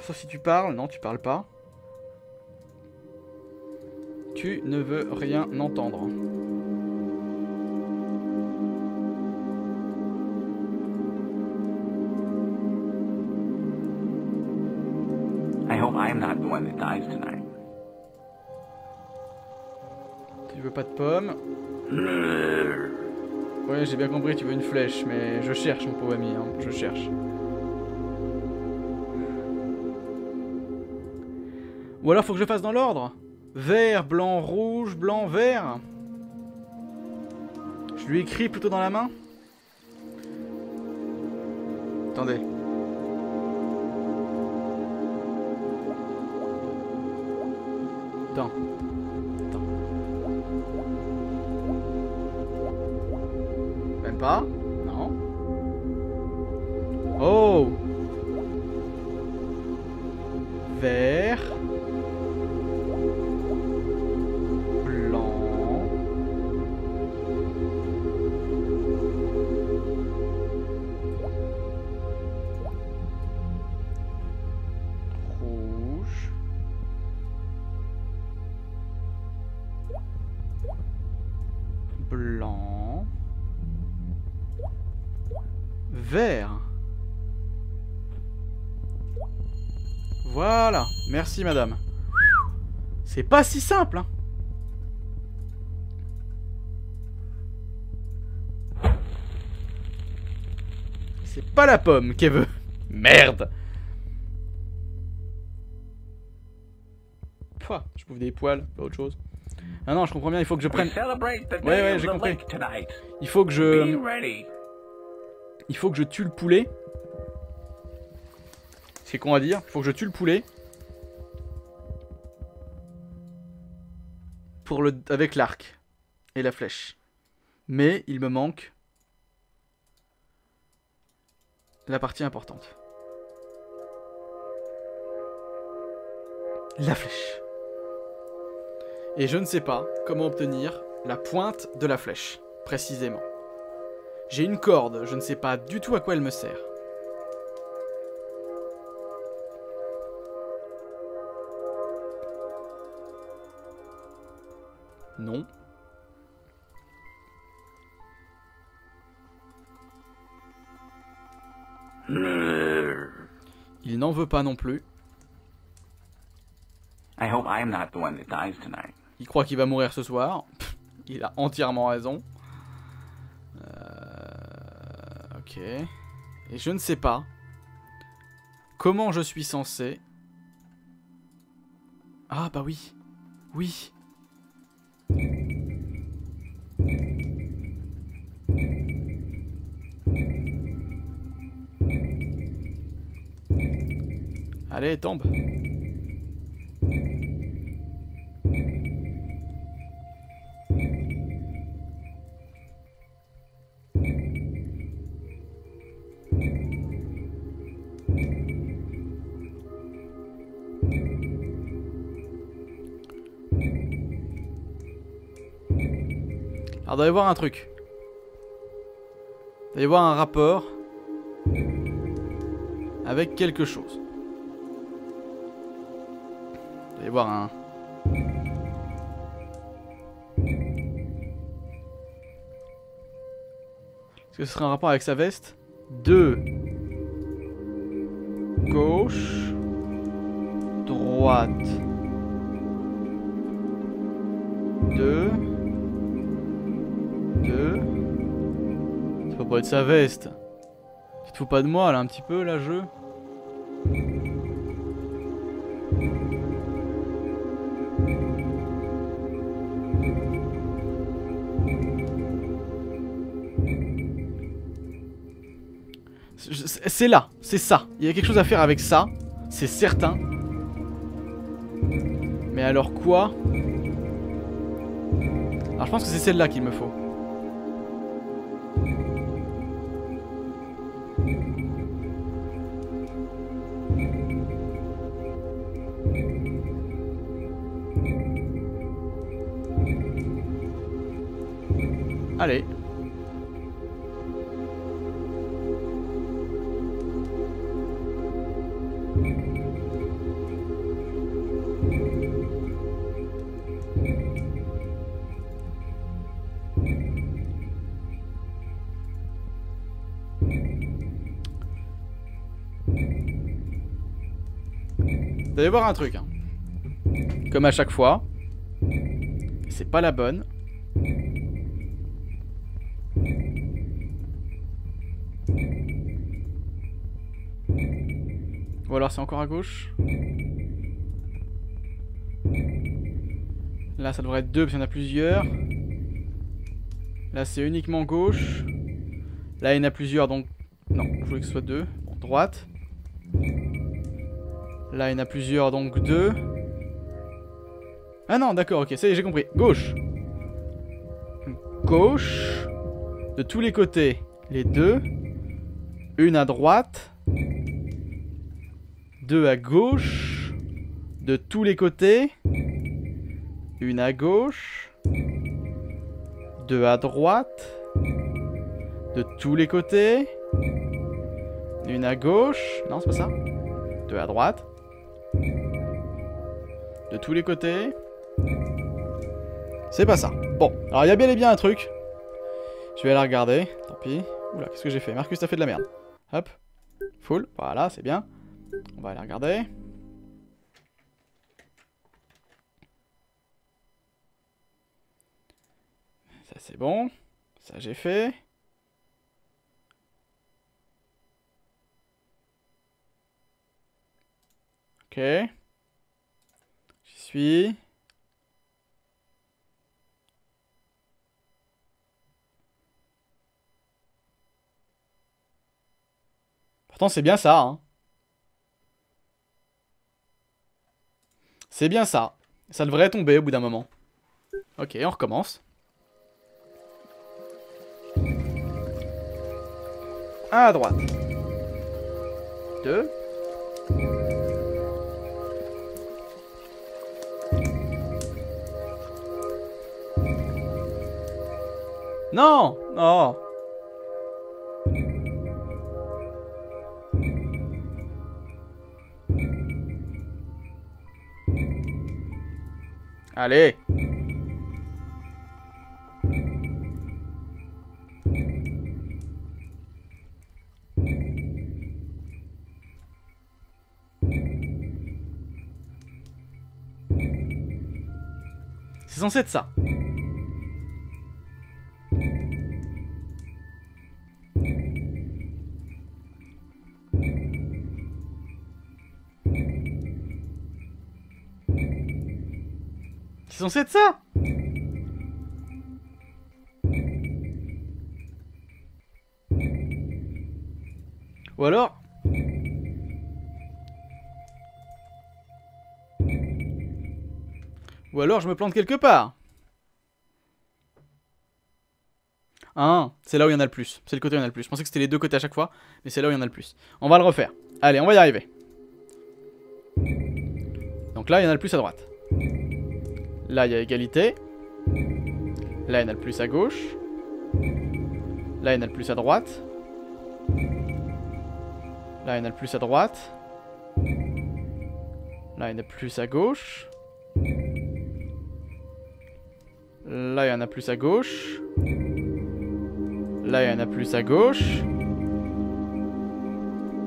sauf si tu parles, non tu parles pas. Tu ne veux rien entendre. I hope I'm not the one that dies tonight. Tu veux pas de pomme? Ouais, j'ai bien compris, tu veux une flèche, mais je cherche mon pauvre ami, hein, je cherche. Ou alors faut que je fasse dans l'ordre. Vert, blanc, rouge, blanc, vert. Je lui écris plutôt dans la main. Attendez. Attends. Attends. Même pas. Non. Oh. Vert. Blanc. Vert. Voilà. Merci madame. C'est pas si simple hein. C'est pas la pomme qu'elle veut. Merde. Pouah, je bouffe des poils, pas autre chose. Ah non, je comprends bien, il faut que je prenne... Ouais, ouais, j'ai compris. Il faut que je... Il faut que je tue le poulet. C'est con à dire, il faut que je tue le poulet. Pour le... Avec l'arc. Et la flèche. Mais il me manque... La partie importante. La flèche. Et je ne sais pas comment obtenir la pointe de la flèche, précisément. J'ai une corde, je ne sais pas du tout à quoi elle me sert. Non. Il n'en veut pas non plus. I hope I am not the one that dies tonight. Il croit qu'il va mourir ce soir. Pff, il a entièrement raison. Euh, ok. Et je ne sais pas comment je suis censé... Ah bah oui, oui. Allez, tombe. Alors, doit y avoir un truc. Il doit y avoir un rapport avec quelque chose. Il doit y avoir un... Est-ce que ce serait un rapport avec sa veste? Deux. Gauche. Droite. Deux. Deux. C'est pas pour être sa veste. Tu te fous pas de moi là un petit peu là, jeu. C'est là, c'est ça. Il y a quelque chose à faire avec ça, c'est certain. Mais alors quoi? Alors je pense que c'est celle-là qu'il me faut. Allez. Vous allez voir un truc, hein. Comme à chaque fois, c'est pas la bonne. Ou alors c'est encore à gauche. Là ça devrait être deux parce qu'il y en a plusieurs. Là c'est uniquement gauche. Là il y en a plusieurs donc... Non, je voulais que ce soit deux. Bon, droite. Là, il y en a plusieurs, donc deux. Ah non, d'accord, ok, ça y est, j'ai compris. Gauche. Gauche. De tous les côtés, les deux. Une à droite. Deux à gauche. De tous les côtés. Une à gauche. Deux à droite. De tous les côtés. Une à gauche. Non, c'est pas ça. Deux à droite. De tous les côtés. C'est pas ça. Bon, alors il y a bien et bien un truc. Je vais aller regarder, tant pis. Oula, qu'est-ce que j'ai fait? Marcus, t'as fait de la merde. Hop, full, voilà, c'est bien. On va aller regarder. Ça c'est bon. Ça j'ai fait. Ok. J'y suis. Pourtant c'est bien ça, hein. C'est bien ça. Ça devrait tomber au bout d'un moment. Ok, on recommence. Un à droite. Deux. Non, non. Allez. C'est censé être ça. qui sont censés de ça. Ou alors... Ou alors je me plante quelque part. Hein, c'est là où il y en a le plus. C'est le côté où il y en a le plus. Je pensais que c'était les deux côtés à chaque fois, mais c'est là où il y en a le plus. On va le refaire. Allez, on va y arriver. Donc là, il y en a le plus à droite. Là, il y a égalité. Là, il y en a le plus à gauche. Là, il y en a le plus à droite. Là, il y en a le plus à droite. Là, il y en a plus à gauche. Là, il y en a plus à gauche. Là, il y en a plus à gauche.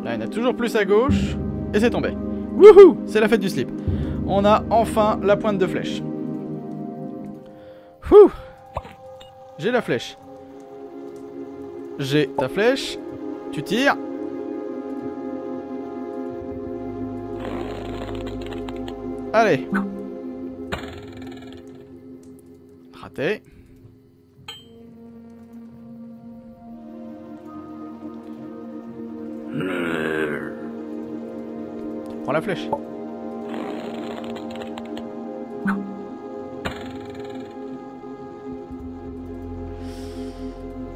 Là, il y en a toujours plus à gauche. Et c'est tombé. Wouhou! C'est la fête du slip. On a enfin la pointe de flèche. Fouh! J'ai la flèche. J'ai ta flèche. Tu tires. Allez. Raté. Prends la flèche.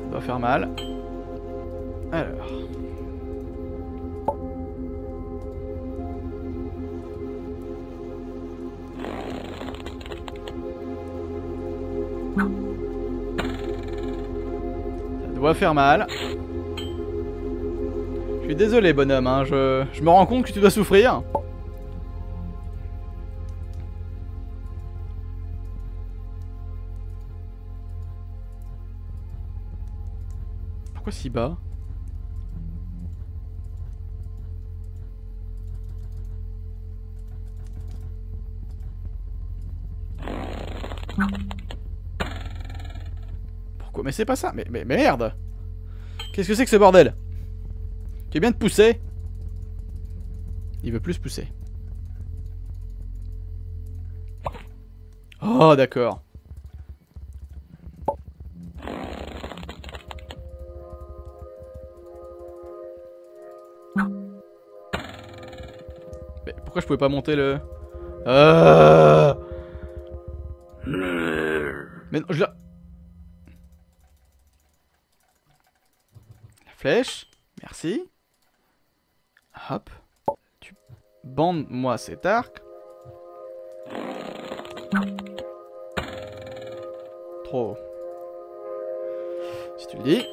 Ça doit faire mal. Alors. Ça doit faire mal. Je suis désolé, bonhomme, hein, je... je me rends compte que tu dois souffrir. Pourquoi si bas? Pourquoi? Mais c'est pas ça, mais, mais, mais merde. Qu'est-ce que c'est que ce bordel? Tu veux bien te pousser? Il veut plus pousser. Oh, d'accord. Mais pourquoi je pouvais pas monter le... Ah, mais non, je la... La flèche. Merci. Hop, tu bandes moi cet arc. Trop. Si tu le dis.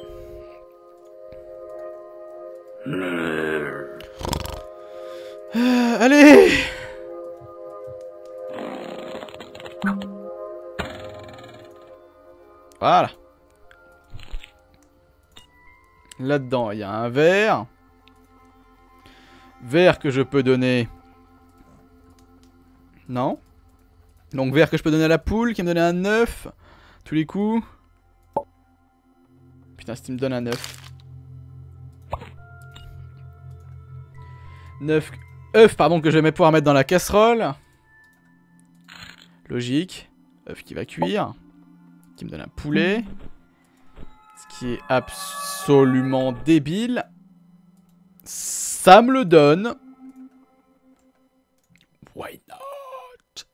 Euh, allez. Voilà. Là-dedans, il y a un verre. Vert que je peux donner... Non. Donc vert que je peux donner à la poule, qui me donnait un neuf. Tous les coups. Putain, si tu me donnes un neuf. neuf... œuf, pardon, que je vais même pouvoir mettre dans la casserole. Logique. œuf qui va cuire. Qui me donne un poulet. Ce qui est absolument débile. Ça me le donne. Why not?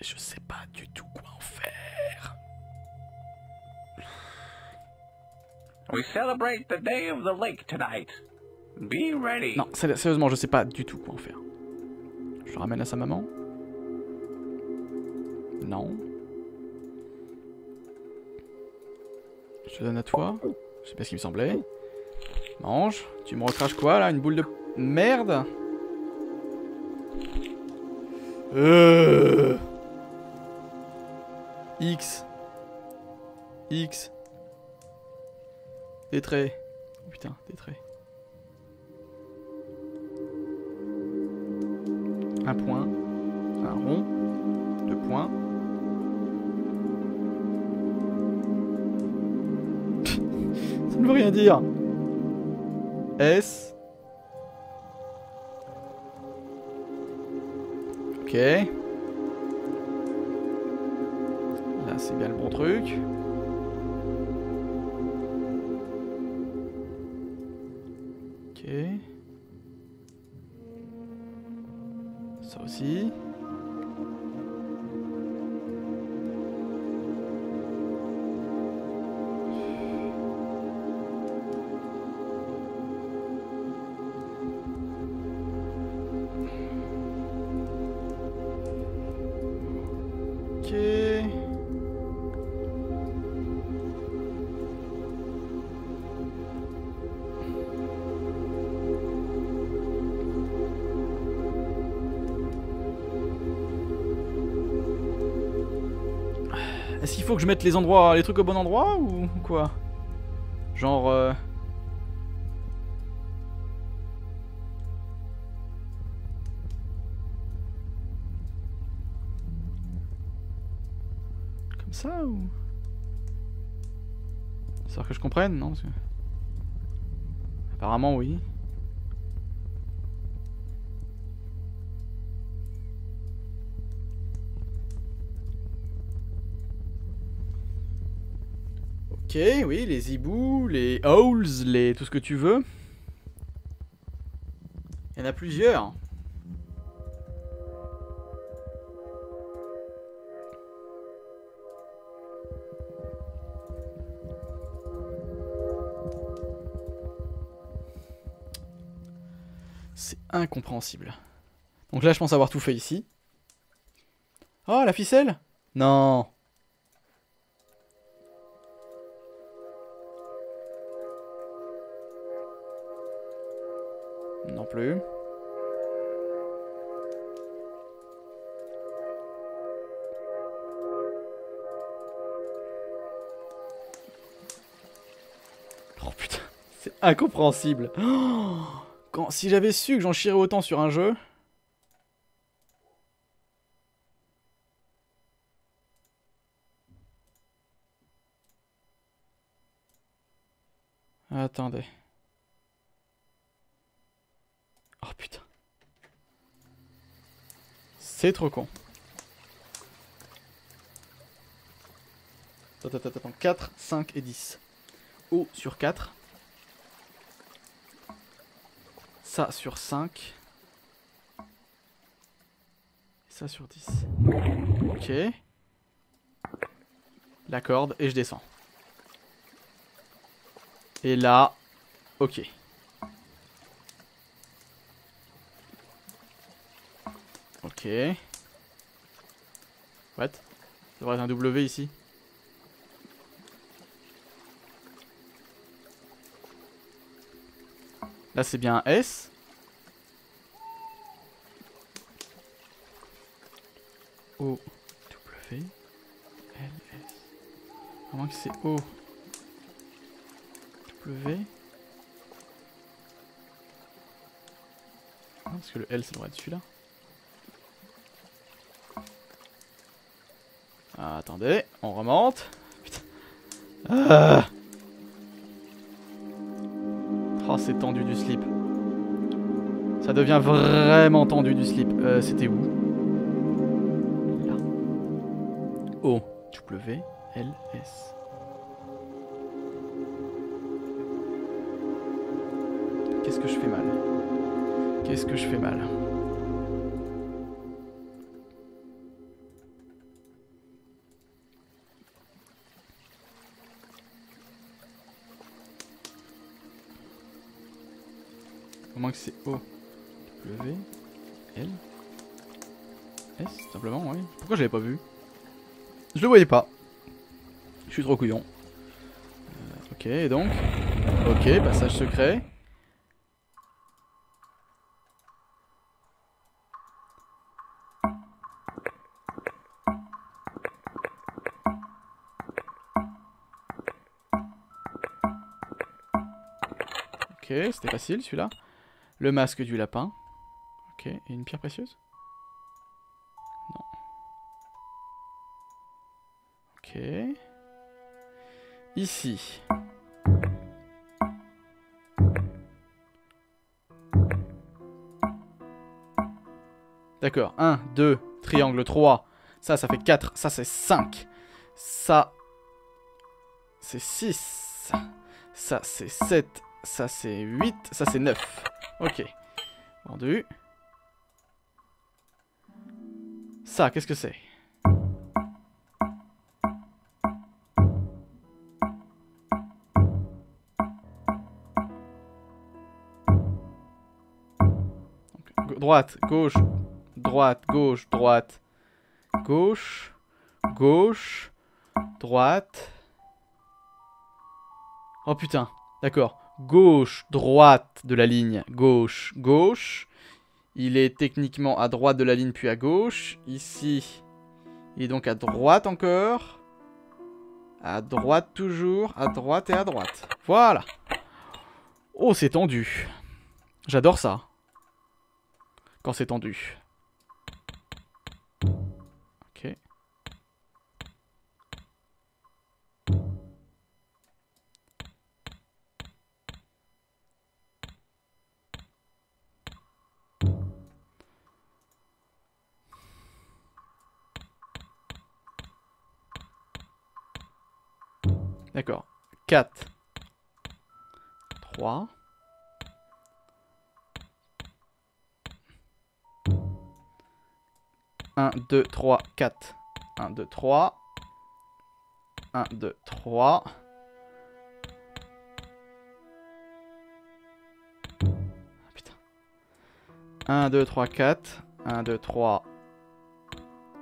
Je sais pas du tout quoi en faire. We celebrate the day of the lake tonight. Be ready. Non, sérieusement, je sais pas du tout quoi en faire. Je le ramène à sa maman. Non. Je le donne à toi. Je sais pas ce qui me semblait. Mange, tu me recraches quoi là? Une boule de merde? euh... X X des traits. Oh putain, des traits. Un point. Un rond. Deux points. Ça ne veut rien dire. S. Ok. c'est bien le bon truc. Ok. Ça aussi. Est-ce qu'il faut que je mette les endroits, les trucs au bon endroit ou quoi? Genre... Euh... Comme ça ou... Histoire que je comprenne, non? Parce que... Apparemment oui. Ok, oui, les hiboux, les owls, les tout ce que tu veux. Il y en a plusieurs. C'est incompréhensible. Donc là, je pense avoir tout fait ici. Oh, la ficelle? Non. Non plus. Oh putain, c'est incompréhensible. Oh, quand, si j'avais su que j'en chierais autant sur un jeu... Attendez... Oh putain. C'est trop con. Attends, attends, attends. quatre, cinq et dix. O sur quatre. Ça sur cinq. Ça sur dix. Ok. La corde et je descends. Et là, ok. Ok. What? Ça devrait être un W ici. Là c'est bien un S. O, W, L, S. À moins que c'est O, W. Non, parce que le L ça devrait être celui-là. Ah, attendez, on remonte. Putain. Ah. Oh, c'est tendu du slip. Ça devient vraiment tendu du slip. Euh, c'était où? Là. O, W, L, S. Qu'est-ce que je fais mal? Qu'est-ce que je fais mal? Au moins que c'est O, W, L, S, simplement, oui. Pourquoi je l'avais pas vu? Je le voyais pas. Je suis trop couillon. Euh, ok, et donc. Ok, passage secret. Ok, c'était facile celui-là. Le masque du lapin. Ok, et une pierre précieuse? Non. Ok. Ici. D'accord, un, deux, triangle, trois. Ça, ça fait quatre, ça c'est cinq. Ça, c'est six. Ça, c'est sept. Ça, c'est huit. Ça, c'est neuf. Ok. Vendu. Ça, qu'est-ce que c'est? Droite, gauche, droite, gauche, droite, gauche, gauche, droite. Oh putain, d'accord. Gauche, droite de la ligne, gauche, gauche. Il est techniquement à droite de la ligne puis à gauche. Ici, il est donc à droite encore. À droite toujours, à droite et à droite. Voilà. Oh, c'est tendu. J'adore ça. Quand c'est tendu. Ok. D'accord. Quatre. Trois. un, deux, trois, quatre. un, deux, trois. un, deux, trois. Putain. un, deux, trois, quatre. un, deux, trois.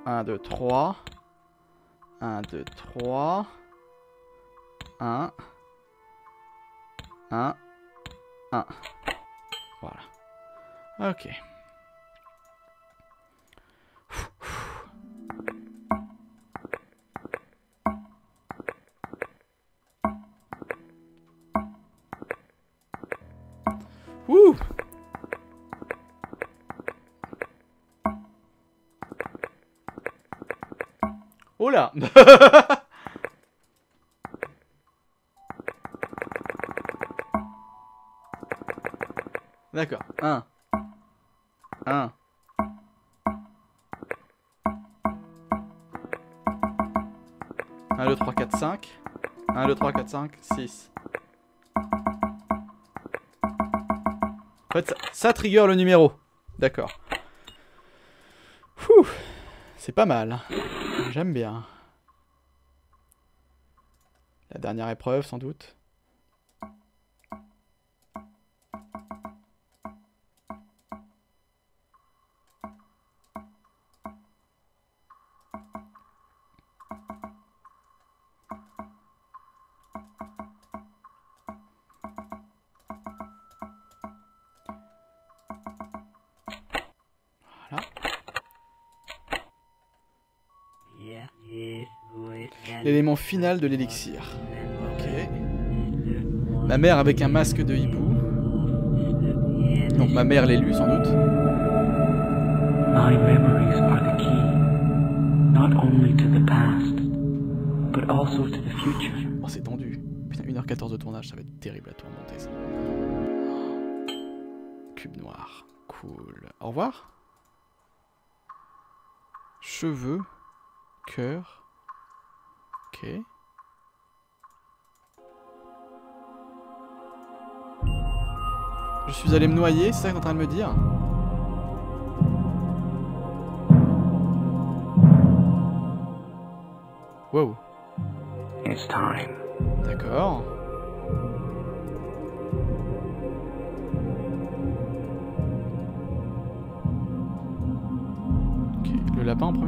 un, deux, trois. un, deux, trois. un, un, un. Voilà. Ok. Ouh. Oh là. D'accord. Un. Un. un, deux, trois, quatre, cinq. un, deux, trois, quatre, cinq, six. En fait, ça, ça trigger le numéro. D'accord. C'est pas mal. J'aime bien. La dernière épreuve, sans doute. L'élément final de l'élixir. Ok. Ma mère avec un masque de hibou. Donc ma mère l'élu sans doute. My memories are the key, not only to the past, but also to the future. Oh, c'est tendu. Putain, une heure quatorze de tournage, ça va être terrible à tout remonter ça. Cube noir. Cool. Au revoir. Cheveux. Cœur. Ok. Je suis allé me noyer, c'est ça que t'es en train de me dire? Wow. It's time. D'accord. Ok, le lapin en premier?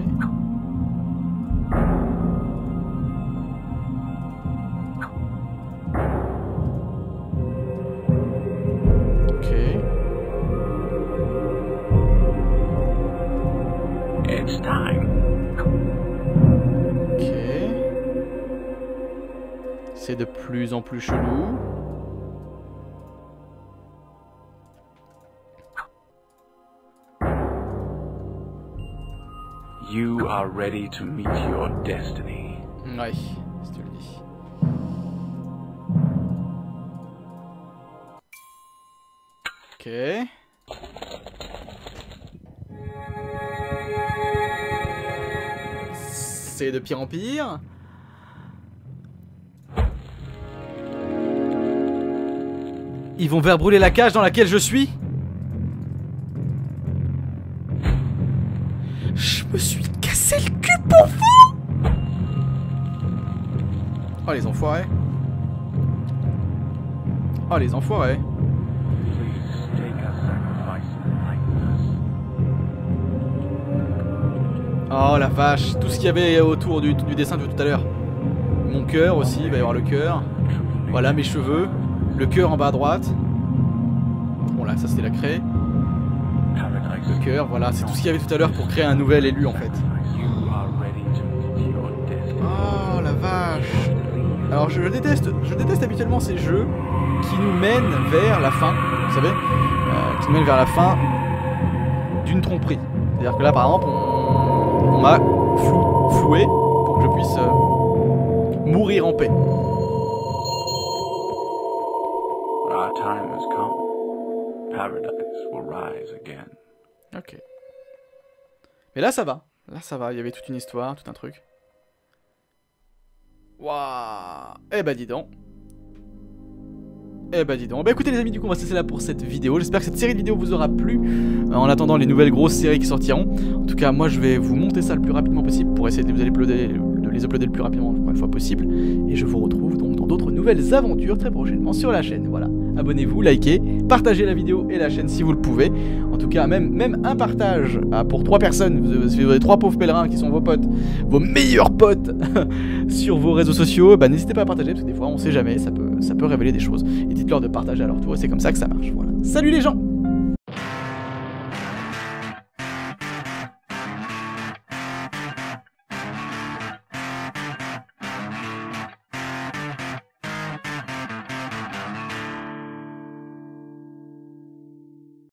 De plus en plus chelou. You are ready to meet your destiny. Ouais, je te le dis. Ok. C'est de pire en pire. Ils vont faire brûler la cage dans laquelle je suis. Je me suis cassé le cul pour vous. Oh les enfoirés. Oh les enfoirés. Oh la vache, tout ce qu'il y avait autour du, du dessin de tout à l'heure. Mon cœur aussi, il va y avoir le cœur. Voilà mes cheveux. Le cœur en bas à droite. Bon là, ça c'était la craie. Le cœur, voilà, c'est tout ce qu'il y avait tout à l'heure pour créer un nouvel élu en fait. Oh la vache. Alors je déteste, je déteste habituellement ces jeux qui nous mènent vers la fin, vous savez, euh, qui nous mènent vers la fin d'une tromperie. C'est-à-dire que là par exemple, on, on m'a flou, floué pour que je puisse euh, mourir en paix. Ok. Mais là ça va, là ça va, il y avait toute une histoire, tout un truc. Waouh. Eh bah dis donc. Eh bah dis donc. Bah écoutez les amis, du coup on va se laisser là pour cette vidéo. J'espère que cette série de vidéos vous aura plu. En attendant les nouvelles grosses séries qui sortiront. En tout cas moi je vais vous monter ça le plus rapidement possible pour essayer de vous uploader, de les uploader le plus rapidement une fois possible. Et je vous retrouve donc dans d'autres nouvelles aventures très prochainement sur la chaîne. Voilà. Abonnez-vous, likez, partagez la vidéo et la chaîne si vous le pouvez. En tout cas, même, même un partage pour trois personnes, vous avez trois pauvres pèlerins qui sont vos potes, vos meilleurs potes sur vos réseaux sociaux, bah, n'hésitez pas à partager parce que des fois on sait jamais, ça peut, ça peut révéler des choses. Et dites-leur de partager à leur tour et c'est comme ça que ça marche. Voilà. Salut les gens!